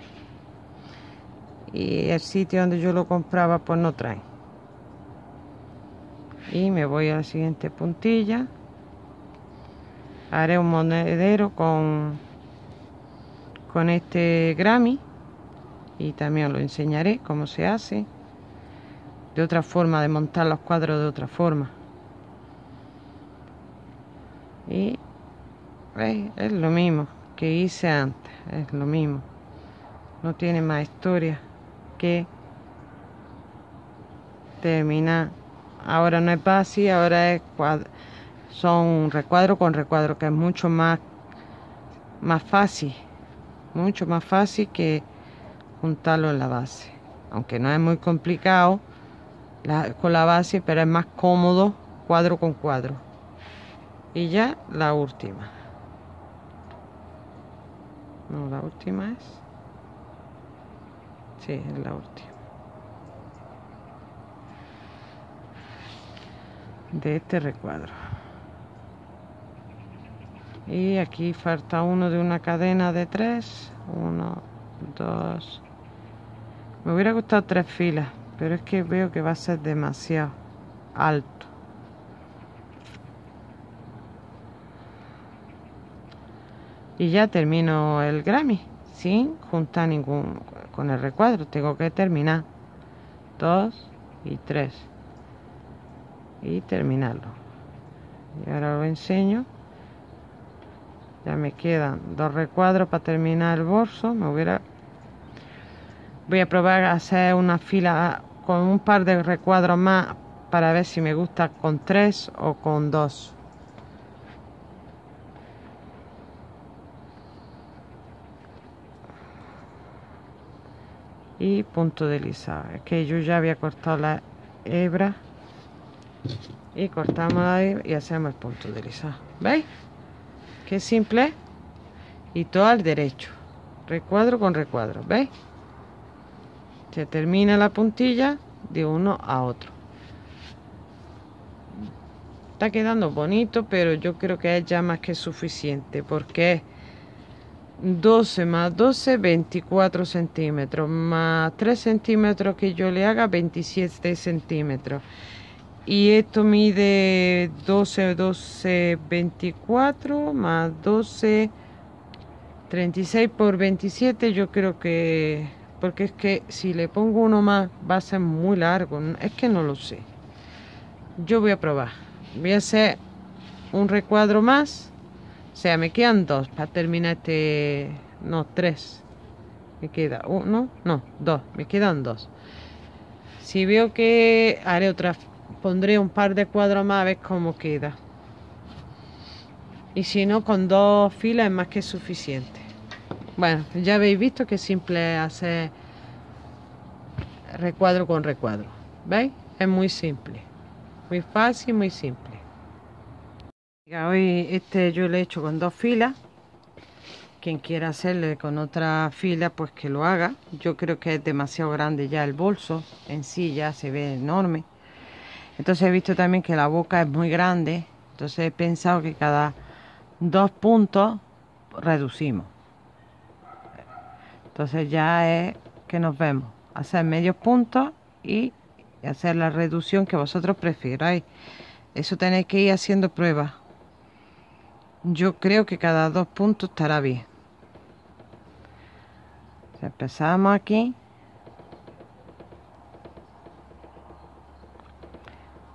Y el sitio donde yo lo compraba pues no trae. Y me voy a la siguiente puntilla. Haré un monedero con este Granmy y también os lo enseñaré cómo se hace, de otra forma, de montar los cuadros de otra forma. Y veis, es lo mismo que hice antes, es lo mismo, no tiene más historia que terminar. Ahora no es así, ahora es son recuadro con recuadro, que es mucho más fácil, mucho más fácil que juntarlo en la base, aunque no es muy complicado con la base, pero es más cómodo cuadro con cuadro. Y ya la última, no, la última es, sí, es la última de este recuadro. Y aquí falta uno de una cadena de 3, 1, 2. Me hubiera gustado 3 filas, pero es que veo que va a ser demasiado alto. Y ya termino el Granmy sin juntar ningún con el recuadro, tengo que terminar 2 y 3 y terminarlo. Y ahora lo enseño. Ya me quedan 2 recuadros para terminar el bolso. Voy a probar a hacer una fila con un par de recuadros más para ver si me gusta con 3 o con 2. Y punto de lisado. Es que yo ya había cortado la hebra y cortamos la hebra y hacemos el punto de lisado. ¿Veis? Qué simple. Y todo al derecho, recuadro con recuadro. ¿Veis? Se termina la puntilla de uno a otro. Está quedando bonito, pero yo creo que es ya más que suficiente, porque es 12 más 12, 24 centímetros, más 3 centímetros que yo le haga, 27 centímetros. Y esto mide 12, 12, 24, más 12, 36 por 27, yo creo que, porque es que si le pongo uno más va a ser muy largo, es que no lo sé. Yo voy a probar, voy a hacer un recuadro más. O sea, me quedan 2 para terminar este... No, 3. Me queda 1, no, 2. Me quedan 2. Si veo que haré otra... Pondré un par de cuadros más a ver cómo queda. Y si no, con 2 filas es más que suficiente. Bueno, ya habéis visto que es simple hacer recuadro con recuadro. ¿Veis? Es muy simple. Muy fácil, muy simple. Hoy este yo lo he hecho con 2 filas. Quien quiera hacerle con otra fila, pues que lo haga. Yo creo que es demasiado grande ya el bolso. En sí ya se ve enorme. Entonces he visto también que la boca es muy grande. Entonces he pensado que cada 2 puntos reducimos. Entonces ya es que nos vemos. Hacer medios puntos y hacer la reducción que vosotros prefiráis. Eso tenéis que ir haciendo pruebas. Yo creo que cada 2 puntos estará bien. Empezamos aquí.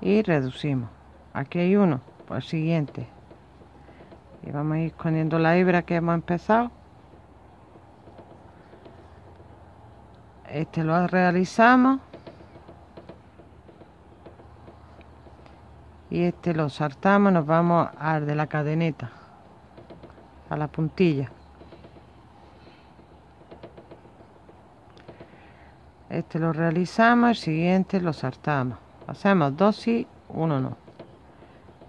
Y reducimos. Aquí hay uno, pues el siguiente. Y vamos a ir escondiendo la hebra que hemos empezado. Este lo realizamos. Y este lo saltamos, nos vamos al de la cadeneta, a la puntilla. Este lo realizamos, el siguiente lo saltamos. Hacemos 2 sí, 1 no.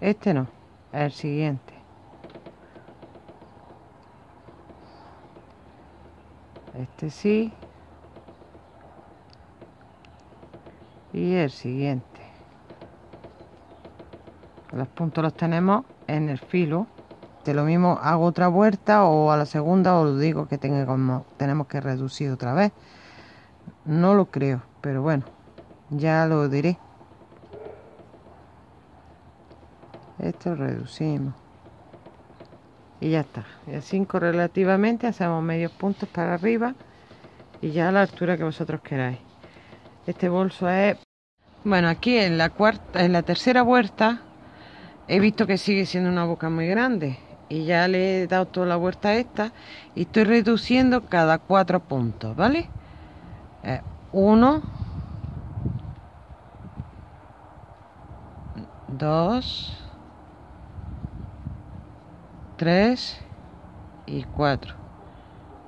Este no, el siguiente. Este sí. Y el siguiente. Los puntos los tenemos en el filo. De lo mismo hago otra vuelta o a la segunda os digo que tenemos que reducir otra vez. No lo creo, pero bueno, ya lo diré. Esto reducimos. Y ya está. Y 5 relativamente hacemos medios puntos para arriba y ya a la altura que vosotros queráis. Este bolso es... Bueno, aquí en la tercera vuelta he visto que sigue siendo una boca muy grande. Y ya le he dado toda la vuelta a esta. Y estoy reduciendo cada 4 puntos, ¿vale? 1, 2, 3 y 4.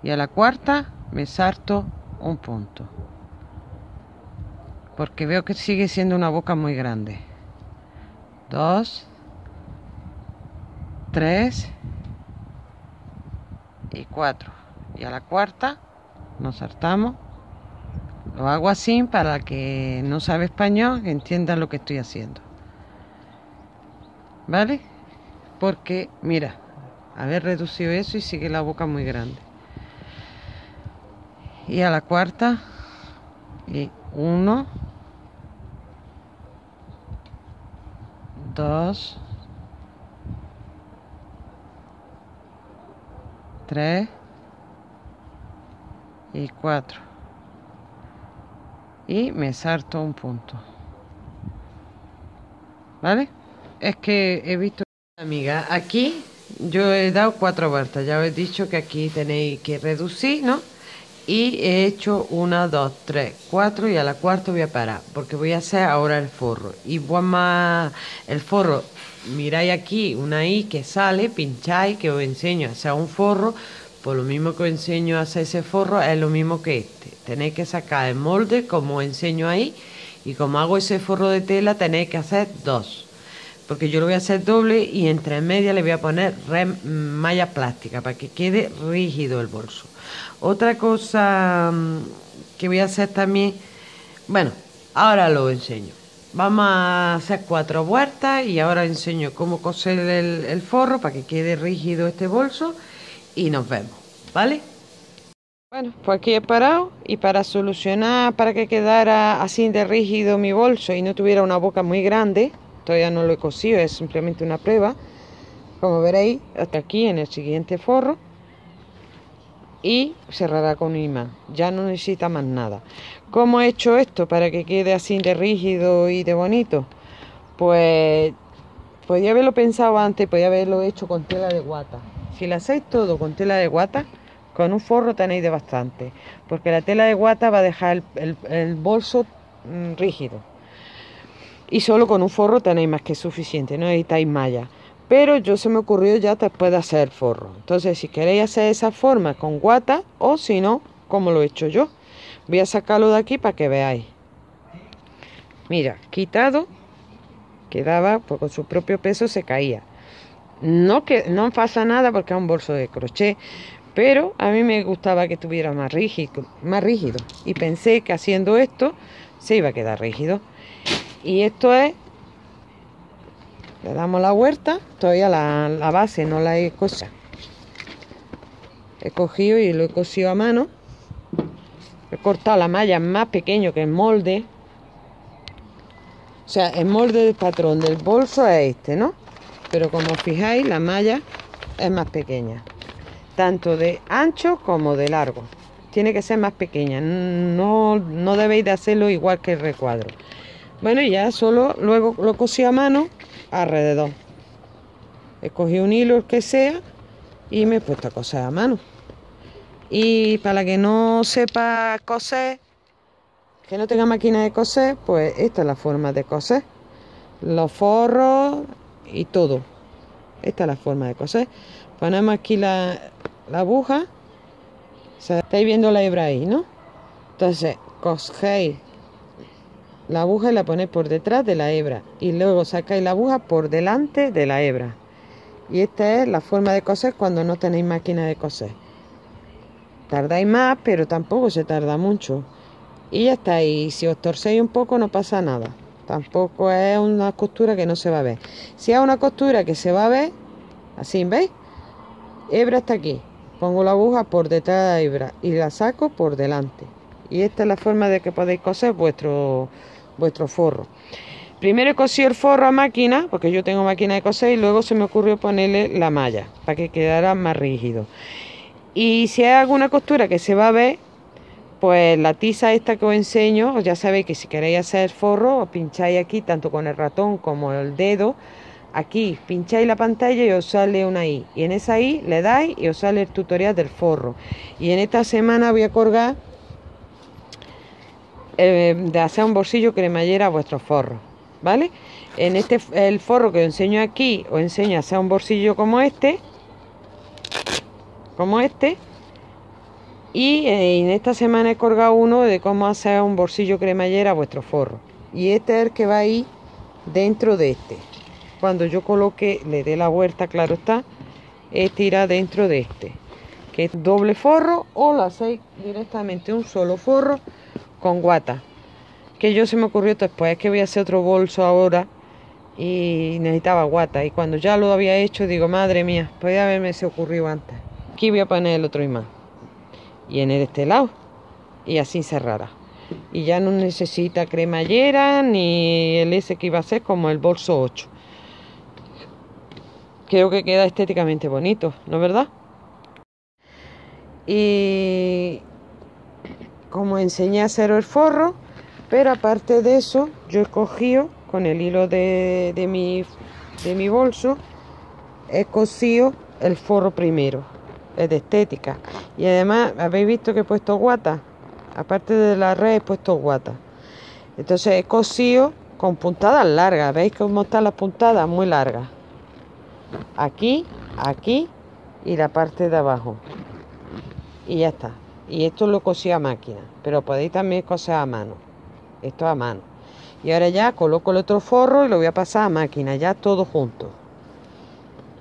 Y a la cuarta me salto un punto. Porque veo que sigue siendo una boca muy grande. 2, 3 y 4. Y a la cuarta nos saltamos. Lo hago así para que no sabe español que entienda lo que estoy haciendo, ¿vale? Porque mira, haber reducido eso y sigue la boca muy grande. Y a la cuarta y 1, 2, 3 y 4. Y me salto un punto, ¿vale? Es que he visto, amiga, aquí yo he dado 4 vueltas. Ya os he dicho que aquí tenéis que reducir, ¿no? Y he hecho 1, 2, 3, 4 y a la cuarta voy a parar porque voy a hacer ahora el forro. Y voy más el forro. Miráis aquí una I que sale, pincháis, que os enseño a hacer un forro. Pues lo mismo que os enseño a hacer ese forro es lo mismo que este. Tenéis que sacar el molde como os enseño ahí. Y como hago ese forro de tela tenéis que hacer 2. Porque yo lo voy a hacer doble y entre medias le voy a poner malla plástica para que quede rígido el bolso. Otra cosa que voy a hacer también, bueno, ahora lo enseño. Vamos a hacer 4 vueltas y ahora enseño cómo coser el forro para que quede rígido este bolso y nos vemos, ¿vale? Bueno, pues aquí he parado y para solucionar, para que quedara así de rígido mi bolso y no tuviera una boca muy grande, todavía no lo he cosido, es simplemente una prueba, como veréis, hasta aquí en el siguiente forro. Y cerrará con un imán, ya no necesita más nada. ¿Cómo he hecho esto para que quede así de rígido y de bonito? Pues podía haberlo pensado antes, podía haberlo hecho con tela de guata. Si lo hacéis todo con tela de guata, con un forro tenéis de bastante, porque la tela de guata va a dejar el bolso rígido y solo con un forro tenéis más que suficiente, no necesitáis malla. Pero yo se me ocurrió ya después de hacer el forro. Entonces si queréis hacer esa forma con guata o si no, como lo he hecho yo. Voy a sacarlo de aquí para que veáis. Mira, quitado, quedaba, pues con su propio peso se caía. No, que no pasa nada porque es un bolso de crochet, pero a mí me gustaba que estuviera más rígido. Y pensé que haciendo esto se iba a quedar rígido. Y esto es... Le damos la vuelta, todavía la base no la he cosido. He cogido y lo he cosido a mano. He cortado la malla más pequeño que el molde. O sea, el molde del patrón del bolso es este, ¿no? Pero como os fijáis, la malla es más pequeña, tanto de ancho como de largo. Tiene que ser más pequeña, no debéis de hacerlo igual que el recuadro. Bueno, y ya solo luego lo cosí a mano alrededor. He cogido un hilo, el que sea, y me he puesto a coser a mano. Y para que no sepa coser, que no tenga máquina de coser, pues esta es la forma de coser. Los forros y todo. Esta es la forma de coser. Ponemos aquí la aguja. O sea, estáis viendo la hebra ahí, ¿no? Entonces, cogéis la aguja y la ponéis por detrás de la hebra. Y luego sacáis la aguja por delante de la hebra. Y esta es la forma de coser cuando no tenéis máquina de coser. Tardáis más, pero tampoco se tarda mucho. Y ya está. Y si os torcéis un poco no pasa nada. Tampoco es una costura que no se va a ver. Si es una costura que se va a ver, así, ¿veis? Hebra hasta aquí. Pongo la aguja por detrás de la hebra y la saco por delante. Y esta es la forma de que podéis coser vuestro forro. Primero he cosido el forro a máquina, porque yo tengo máquina de coser, y luego se me ocurrió ponerle la malla, para que quedara más rígido. Y si hay alguna costura que se va a ver, pues la tiza esta que os enseño, ya sabéis que si queréis hacer forro, os pincháis aquí, tanto con el ratón como el dedo, aquí pincháis la pantalla y os sale una i, y en esa i le dais y os sale el tutorial del forro. Y en esta semana voy a colgar de hacer un bolsillo cremallera a vuestros forros, ¿vale? En el forro que os enseño aquí, os enseño a hacer un bolsillo como este, y en esta semana he colgado uno de cómo hacer un bolsillo cremallera a vuestro forro, y este es el que va a ir dentro de este. Cuando yo coloque, le dé la vuelta, claro está, este irá dentro de este, que es doble forro, o lo hacéis directamente un solo forro con guata. Que yo se me ocurrió después, es que voy a hacer otro bolso ahora y necesitaba guata, y cuando ya lo había hecho digo, madre mía, podía haberme se ocurrido antes. Aquí voy a poner el otro imán y en este lado, y así cerrada. Y ya no necesita cremallera ni el ese que iba a hacer como el bolso 8. Creo que queda estéticamente bonito, ¿no es verdad? Y como enseñé a hacer el forro, pero aparte de eso, yo he cogido con el hilo de mi bolso, he cosido el forro primero, es de estética. Y además, habéis visto que he puesto guata, aparte de la red he puesto guata. Entonces he cosido con puntadas largas, ¿veis cómo están las puntadas? Muy largas. Aquí, aquí y la parte de abajo, y ya está. Y esto lo cosí a máquina, pero podéis también coser a mano, esto a mano. Y ahora ya coloco el otro forro y lo voy a pasar a máquina, ya todo junto,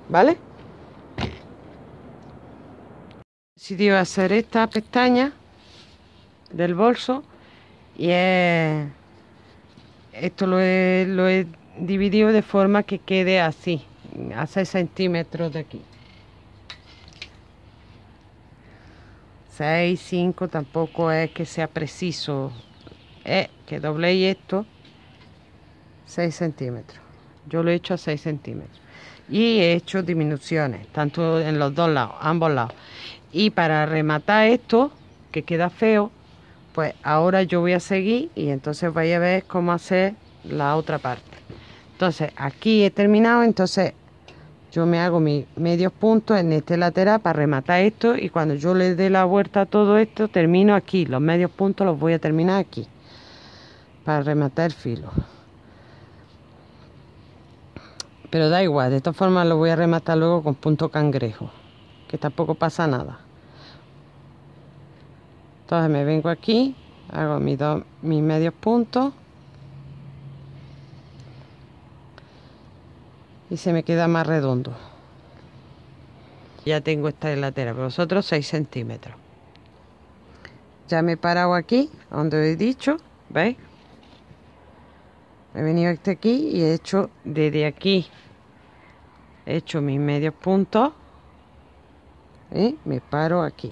¿vale? Decidí hacer esta pestaña del bolso, y esto lo he dividido de forma que quede así, a 6 centímetros de aquí. 6, 5, tampoco es que sea preciso, que dobléis esto 6 centímetros. Yo lo he hecho a 6 centímetros y he hecho disminuciones tanto en los dos lados, ambos lados. Y para rematar esto, que queda feo, pues ahora yo voy a seguir y entonces vais a ver cómo hacer la otra parte. Entonces aquí he terminado, entonces yo me hago mis medios puntos en este lateral para rematar esto, y cuando yo le dé la vuelta a todo esto termino aquí, los medios puntos los voy a terminar aquí para rematar el filo, pero da igual, de esta forma lo voy a rematar luego con punto cangrejo, que tampoco pasa nada. Entonces me vengo aquí, hago mis medios puntos y se me queda más redondo. Ya tengo esta lateral, pero vosotros 6 centímetros. Ya me he parado aquí, donde he dicho, ¿veis? He venido hasta aquí y he hecho desde aquí, he hecho mis medios puntos y me paro aquí,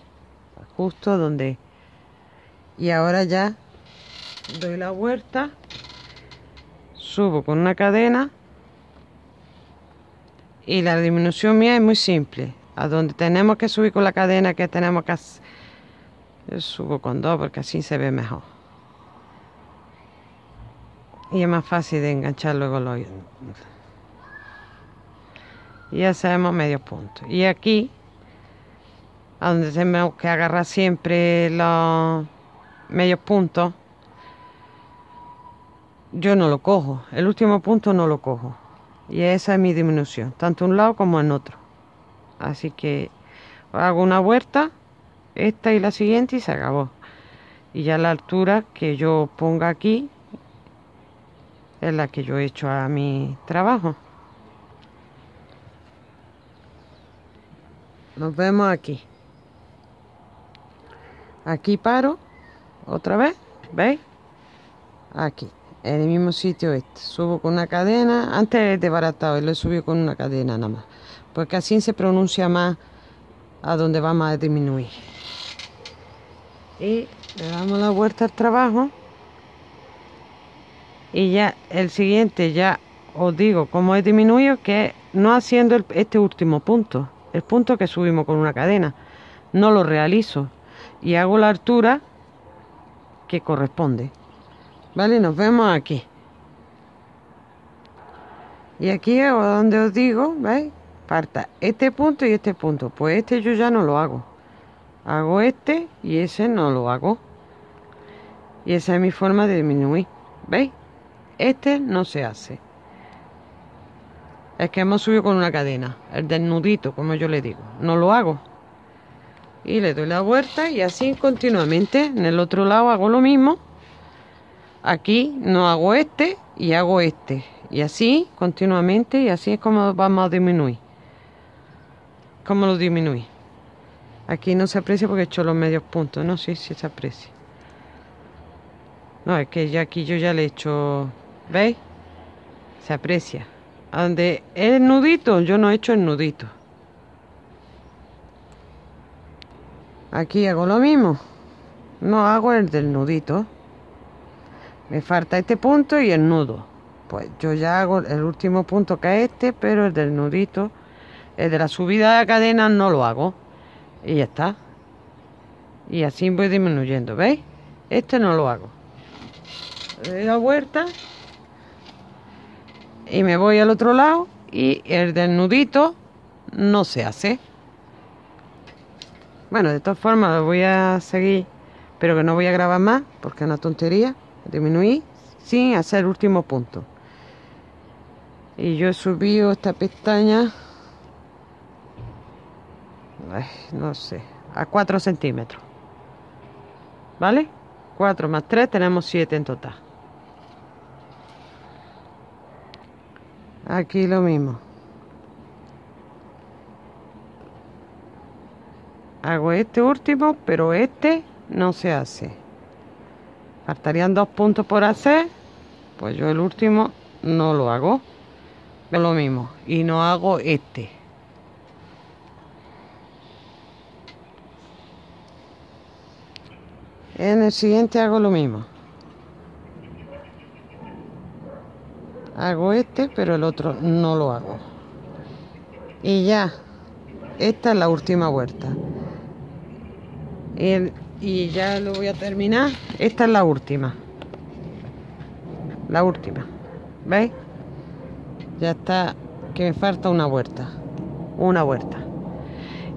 justo donde. Y ahora ya doy la vuelta, subo con una cadena y la disminución mía es muy simple. A donde tenemos que subir con la cadena que tenemos que hacer, yo subo con dos porque así se ve mejor y es más fácil de enganchar luego los... Y hacemos medio punto. Y aquí, a donde tenemos que agarrar siempre los medios puntos, yo no lo cojo, el último punto no lo cojo, y esa es mi disminución, tanto en un lado como en otro. Así que hago una vuelta, esta y la siguiente, y se acabó. Y ya la altura que yo ponga aquí es la que yo he hecho a mi trabajo. Nos vemos aquí. Aquí paro otra vez, ¿veis? Aquí, en el mismo sitio este. Subo con una cadena, antes he desbaratado y lo he subido con una cadena nada más, porque así se pronuncia más a donde vamos a disminuir. Y le damos la vuelta al trabajo. Y ya el siguiente, ya os digo cómo he disminuido, que no haciendo este último punto. El punto que subimos con una cadena no lo realizo y hago la altura que corresponde, vale. Nos vemos aquí. Y aquí es donde os digo, ¿veis? Parta este punto y este punto, pues este yo ya no lo hago, hago este y ese no lo hago, y esa es mi forma de disminuir, ¿veis? Este no se hace. Es que hemos subido con una cadena, el desnudito, como yo le digo, no lo hago. Y le doy la vuelta y así continuamente. En el otro lado hago lo mismo. Aquí no hago este y hago este. Y así continuamente, y así es como vamos a disminuir. ¿Cómo lo disminuí? Aquí no se aprecia porque he hecho los medios puntos, no sé si se aprecia. No, es que ya aquí yo ya le he hecho, ¿veis? Se aprecia. Donde el nudito, yo no he hecho el nudito. Aquí hago lo mismo, no hago el del nudito, me falta este punto y el nudo, pues yo ya hago el último punto que es este, pero el del nudito, el de la subida de la cadena no lo hago, y ya está. Y así voy disminuyendo, ¿veis? Este no lo hago, le doy la vuelta y me voy al otro lado, y el desnudito no se hace. Bueno, de todas formas lo voy a seguir, pero que no voy a grabar más porque es una tontería. Disminuí sin hacer el último punto. Y yo he subido esta pestaña, ay, no sé, a 4 centímetros, ¿vale? 4 más 3 tenemos 7 en total. Aquí lo mismo, hago este último, pero este no se hace, faltarían 2 puntos por hacer, pues yo el último no lo hago, es lo mismo, y no hago este. En el siguiente hago lo mismo. Hago este, pero el otro no lo hago. Y ya, esta es la última vuelta. Y ya lo voy a terminar. Esta es la última. La última. ¿Veis? Ya está, que me falta una vuelta. Una vuelta.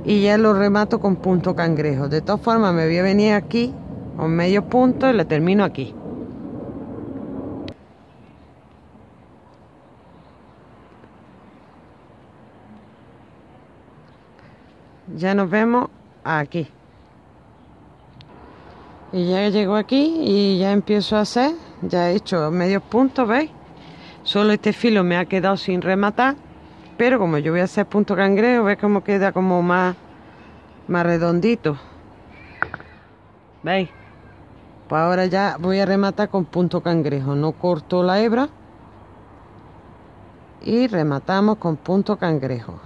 Y ya lo remato con punto cangrejo. De todas formas, me voy a venir aquí con medio punto y le termino aquí. Ya nos vemos aquí. Y ya llego aquí y ya empiezo a hacer. Ya he hecho medios puntos, ¿veis? Solo este filo me ha quedado sin rematar, pero como yo voy a hacer punto cangrejo, ¿veis cómo queda como más redondito? ¿Veis? Pues ahora ya voy a rematar con punto cangrejo. No corto la hebra y rematamos con punto cangrejo.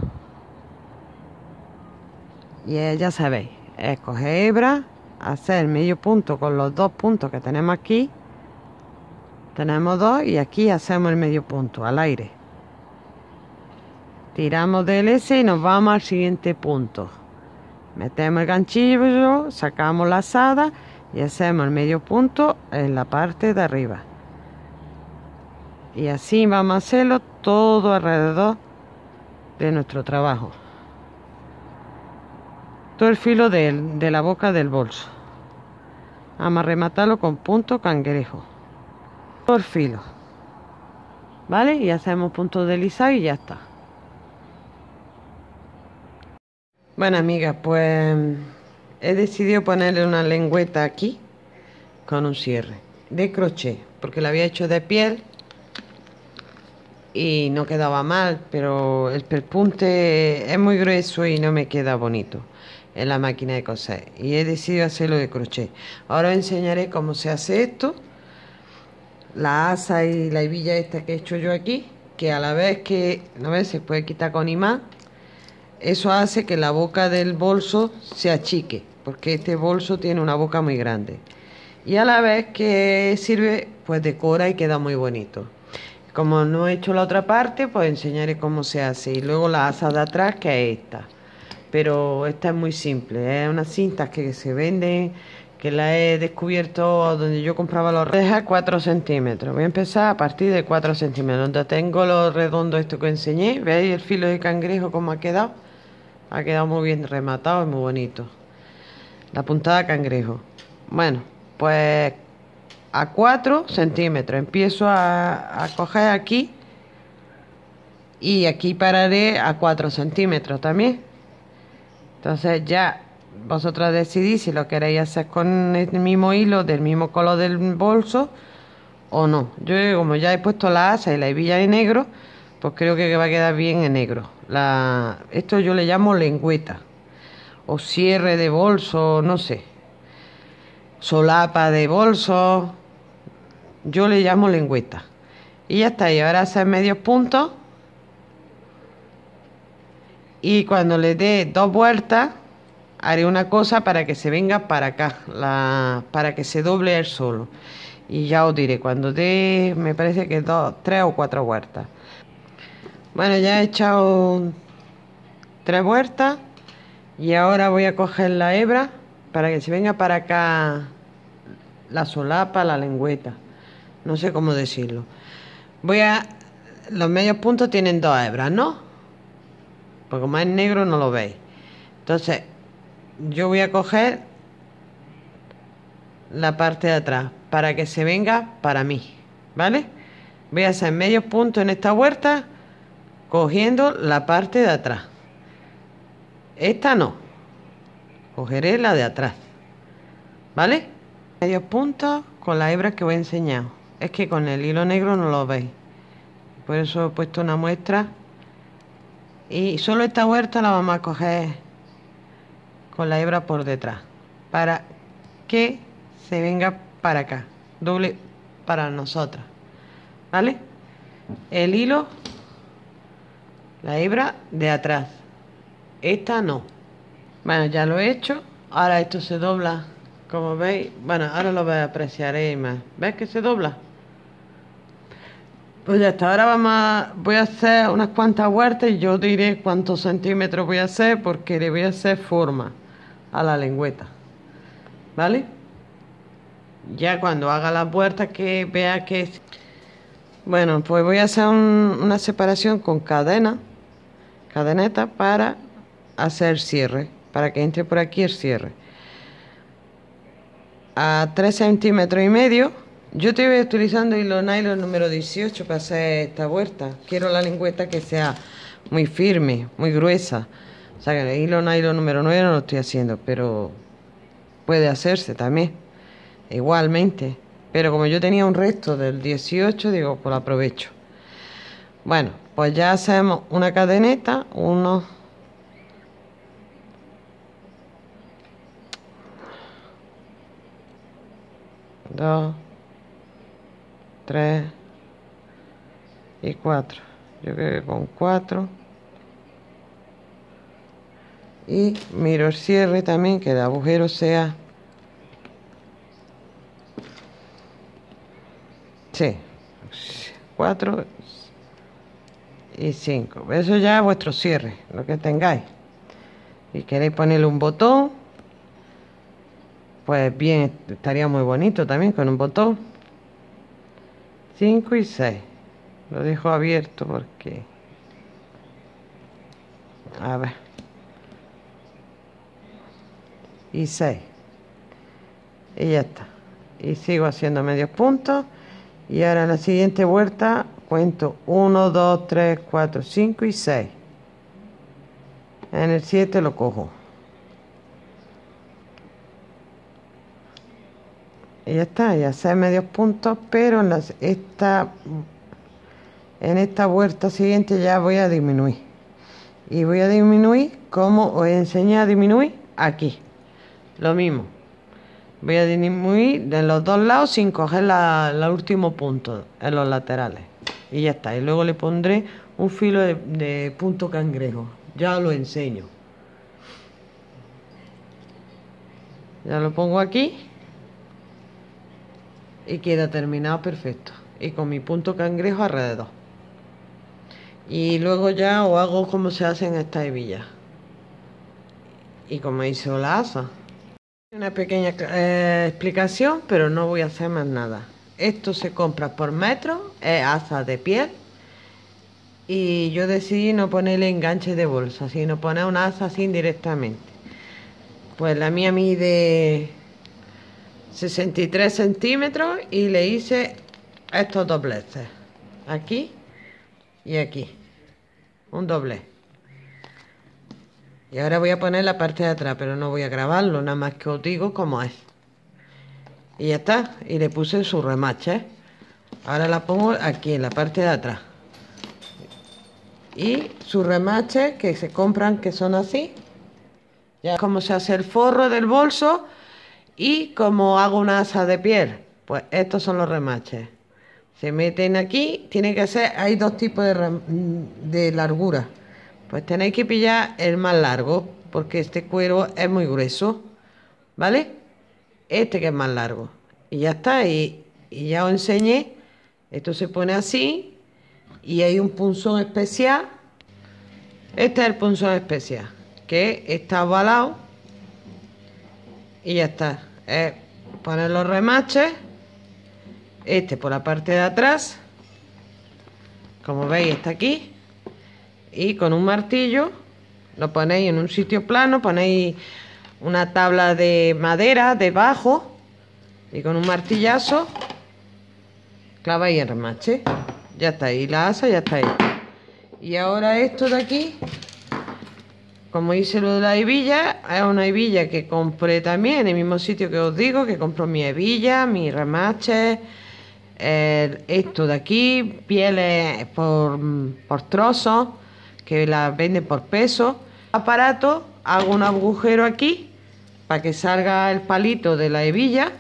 Y ya sabéis, es coger hebra, hacer medio punto con los 2 puntos que tenemos aquí, tenemos 2, y aquí hacemos el medio punto al aire. tiramos del S y nos vamos al siguiente punto, metemos el ganchillo, sacamos la lazada y hacemos el medio punto en la parte de arriba, y así vamos a hacerlo todo alrededor de nuestro trabajo, todo el filo de la boca del bolso. Vamos a rematarlo con punto cangrejo por filo, ¿vale? Y hacemos punto deslizado y ya está. Bueno, amigas, pues he decidido ponerle una lengüeta aquí con un cierre de crochet, porque la había hecho de piel y no quedaba mal, pero el perpunte es muy grueso y no me queda bonito en la máquina de coser, y he decidido hacerlo de crochet. Ahora os enseñaré cómo se hace esto, la asa y la hebilla esta que he hecho yo aquí, que a la vez que no ves, se puede quitar con imán. Eso hace que la boca del bolso se achique, porque este bolso tiene una boca muy grande, y a la vez que sirve, pues decora y queda muy bonito. Como no he hecho la otra parte, pues enseñaré cómo se hace, y luego la asa de atrás, que es esta. Pero esta es muy simple, es unas cintas que se venden, que la he descubierto donde yo compraba los redondos. Deja 4 centímetros, voy a empezar a partir de 4 centímetros, donde tengo los redondos esto que enseñé. ¿Veis el filo de cangrejo cómo ha quedado? Ha quedado muy bien rematado y muy bonito, la puntada de cangrejo. Bueno, pues a 4 centímetros empiezo a coger aquí, y aquí pararé a 4 centímetros también. Entonces ya vosotras decidís si lo queréis hacer con el mismo hilo del mismo color del bolso o no. Yo, como ya he puesto la asa y la hebilla de negro, pues creo que va a quedar bien en negro. Esto yo le llamo lengüeta, o cierre de bolso, no sé, solapa de bolso, yo le llamo lengüeta. Y ya está, y ahora hacer medios puntos. Y cuando le dé 2 vueltas, haré una cosa para que se venga para acá, para que se doble el solo. Y ya os diré, cuando dé, me parece que 3 o 4 vueltas. Bueno, ya he echado 3 vueltas. Y ahora voy a coger la hebra para que se venga para acá la solapa, la lengüeta. No sé cómo decirlo. Los medios puntos tienen 2 hebras, ¿no? Porque como es negro no lo veis. Entonces yo voy a coger la parte de atrás para que se venga para mí, ¿vale? Voy a hacer medio punto en esta vuelta cogiendo la parte de atrás. Esta no, cogeré la de atrás, ¿vale? Medios puntos con las hebras que os he enseñado. Es que con el hilo negro no lo veis, por eso he puesto una muestra. Y solo esta vuelta la vamos a coger con la hebra por detrás para que se venga para acá, doble para nosotras, ¿vale? El hilo, la hebra de atrás, esta no. Bueno, ya lo he hecho, ahora esto se dobla, como veis. Bueno, ahora lo apreciaréis más. ¿Ves que se dobla? Pues ya está, ahora voy a hacer unas cuantas vueltas y yo diré cuántos centímetros voy a hacer, porque le voy a hacer forma a la lengüeta, ¿vale? Ya cuando haga las vueltas que vea que... Bueno, pues voy a hacer una separación con cadeneta para hacer cierre, para que entre por aquí el cierre. A 3,5 centímetros. Yo te voy utilizando hilo nylon número 18 para hacer esta vuelta. Quiero la lengüeta que sea muy firme, muy gruesa. O sea, que el hilo nylon número 9 no lo estoy haciendo, pero puede hacerse también, igualmente. Pero como yo tenía un resto del 18, digo, pues lo aprovecho. Bueno, pues ya hacemos una cadeneta, uno, 3 y 4. Yo creo que con 4. Y miro el cierre también, que el agujero sea... Sí, 4 y 5. Eso ya es vuestro cierre, lo que tengáis. Si queréis ponerle un botón, pues bien, estaría muy bonito también con un botón. 5 y 6. Lo dejo abierto porque... A ver. Y 6. Y ya está. Y sigo haciendo medios puntos. Y ahora en la siguiente vuelta cuento 1, 2, 3, 4, 5 y 6. En el 7 lo cojo. Y ya está, ya 6 medios puntos, pero en esta vuelta siguiente ya voy a disminuir. Y voy a disminuir como os enseñé a disminuir aquí. Lo mismo. Voy a disminuir de los dos lados sin coger el último punto en los laterales. Y ya está. Y luego le pondré un filo de punto cangrejo. Ya lo enseño. Ya lo pongo aquí. Y queda terminado perfecto. Y con mi punto cangrejo alrededor. Y luego ya os hago como se hacen estas hebillas. Y como hizo la asa. Una pequeña explicación, pero no voy a hacer más nada. Esto se compra por metro, es asa de piel. Y yo decidí no ponerle enganche de bolsa, sino poner una asa así directamente. Pues la mía mide 63 centímetros y le hice estos dobleces aquí y aquí, un doblez. Y ahora voy a poner la parte de atrás, pero no voy a grabarlo, nada más que os digo cómo es. Y ya está. Y le puse su remache. Ahora la pongo aquí en la parte de atrás y sus remaches que se compran, que son así. Ya como se hace el forro del bolso. Y como hago una asa de piel, pues estos son los remaches. Se meten aquí, tiene que ser, hay dos tipos de largura. Pues tenéis que pillar el más largo, porque este cuero es muy grueso, ¿vale? Este que es más largo. Y ya está, y ya os enseñé. Esto se pone así, y hay un punzón especial. Este es el punzón especial, que está ovalado. Y ya está, es poner los remaches, este por la parte de atrás, como veis está aquí, y con un martillo lo ponéis en un sitio plano, ponéis una tabla de madera debajo y con un martillazo claváis el remache, ya está ahí, la asa ya está ahí. Y ahora esto de aquí... Como hice lo de la hebilla, es una hebilla que compré también en el mismo sitio que os digo, que compro mi hebilla, mis remaches, esto de aquí, pieles por trozos, que las venden por peso. Aparato, hago un agujero aquí, para que salga el palito de la hebilla,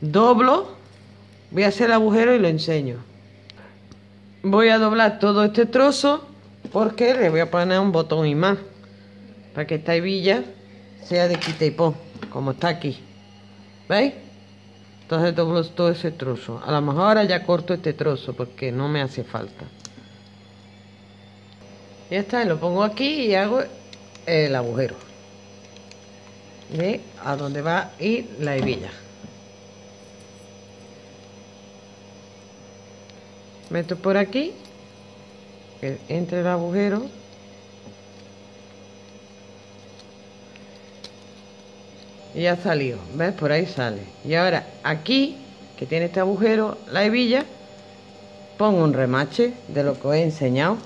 doblo, voy a hacer el agujero y lo enseño. Voy a doblar todo este trozo, porque le voy a poner un botón imán. Para que esta hebilla sea de quita y pon, como está aquí. ¿Veis? Entonces doblo todo ese trozo. A lo mejor ahora ya corto este trozo porque no me hace falta. Ya está, lo pongo aquí y hago el agujero. ¿Veis? A donde va a ir la hebilla. Meto por aquí. Que entre el agujero. Y ya salió, ¿ves? Por ahí sale. Y ahora aquí, que tiene este agujero, la hebilla, pongo un remache de lo que os he enseñado.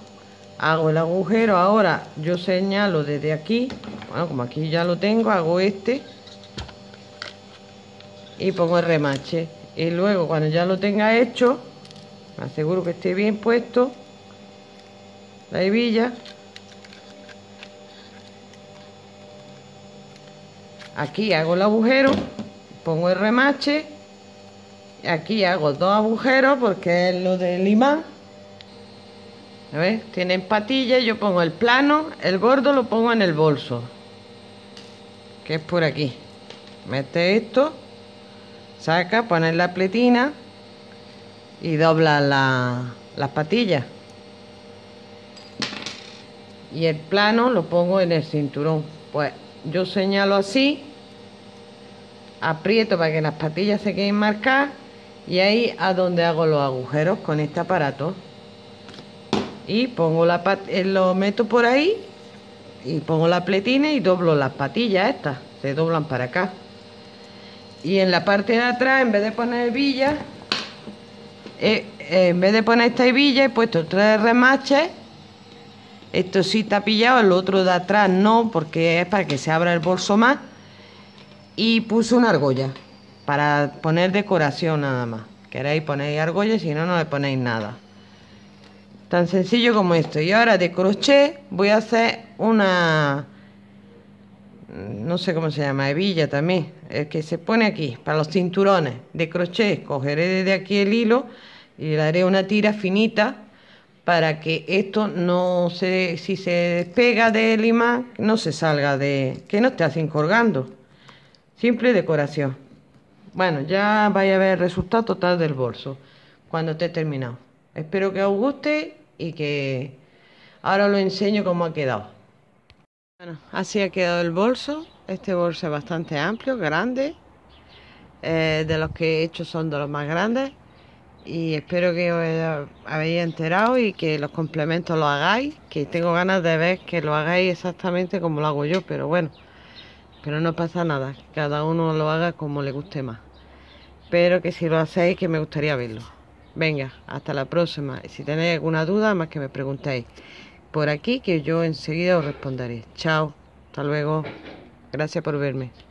Hago el agujero, ahora yo señalo desde aquí, bueno, como aquí ya lo tengo, hago este y pongo el remache. Y luego cuando ya lo tenga hecho, me aseguro que esté bien puesto la hebilla aquí, hago el agujero, pongo el remache, aquí hago dos agujeros porque es lo del imán. A ver, tienen patillas, yo pongo el plano, el gordo lo pongo en el bolso, que es por aquí. Mete esto, saca, pones la pletina y dobla las patillas. y el plano lo pongo en el cinturón. Pues yo señalo así, aprieto para que las patillas se queden marcadas, y ahí a donde hago los agujeros con este aparato, y pongo la lo meto por ahí y pongo la pletina y doblo las patillas. Estas se doblan para acá, y en la parte de atrás, en vez de poner hebillas, en vez de poner esta hebilla, he puesto 3 remaches. Esto sí está pillado, el otro de atrás no, porque es para que se abra el bolso más. Y puse una argolla para poner decoración nada más. Queréis poner argolla, si no, no le ponéis nada. Tan sencillo como esto. Y ahora de crochet voy a hacer una, no sé cómo se llama, hebilla también, el que se pone aquí para los cinturones de crochet. Cogeré desde aquí el hilo y le haré una tira finita para que esto no se, si se despega del imán, no se salga de, que no esté así colgando. Simple decoración. Bueno, ya vais a ver el resultado total del bolso cuando esté terminado. Espero que os guste y que ahora os lo enseño cómo ha quedado. Bueno, así ha quedado el bolso. Este bolso es bastante amplio, grande, de los que he hecho son de los más grandes, y espero que os habéis enterado y que los complementos los hagáis, que tengo ganas de ver que lo hagáis exactamente como lo hago yo, pero bueno, pero no pasa nada, cada uno lo haga como le guste más, pero que si lo hacéis, que me gustaría verlo. Venga, hasta la próxima, si tenéis alguna duda más que me preguntéis por aquí, que yo enseguida os responderé. Chao, hasta luego, gracias por verme.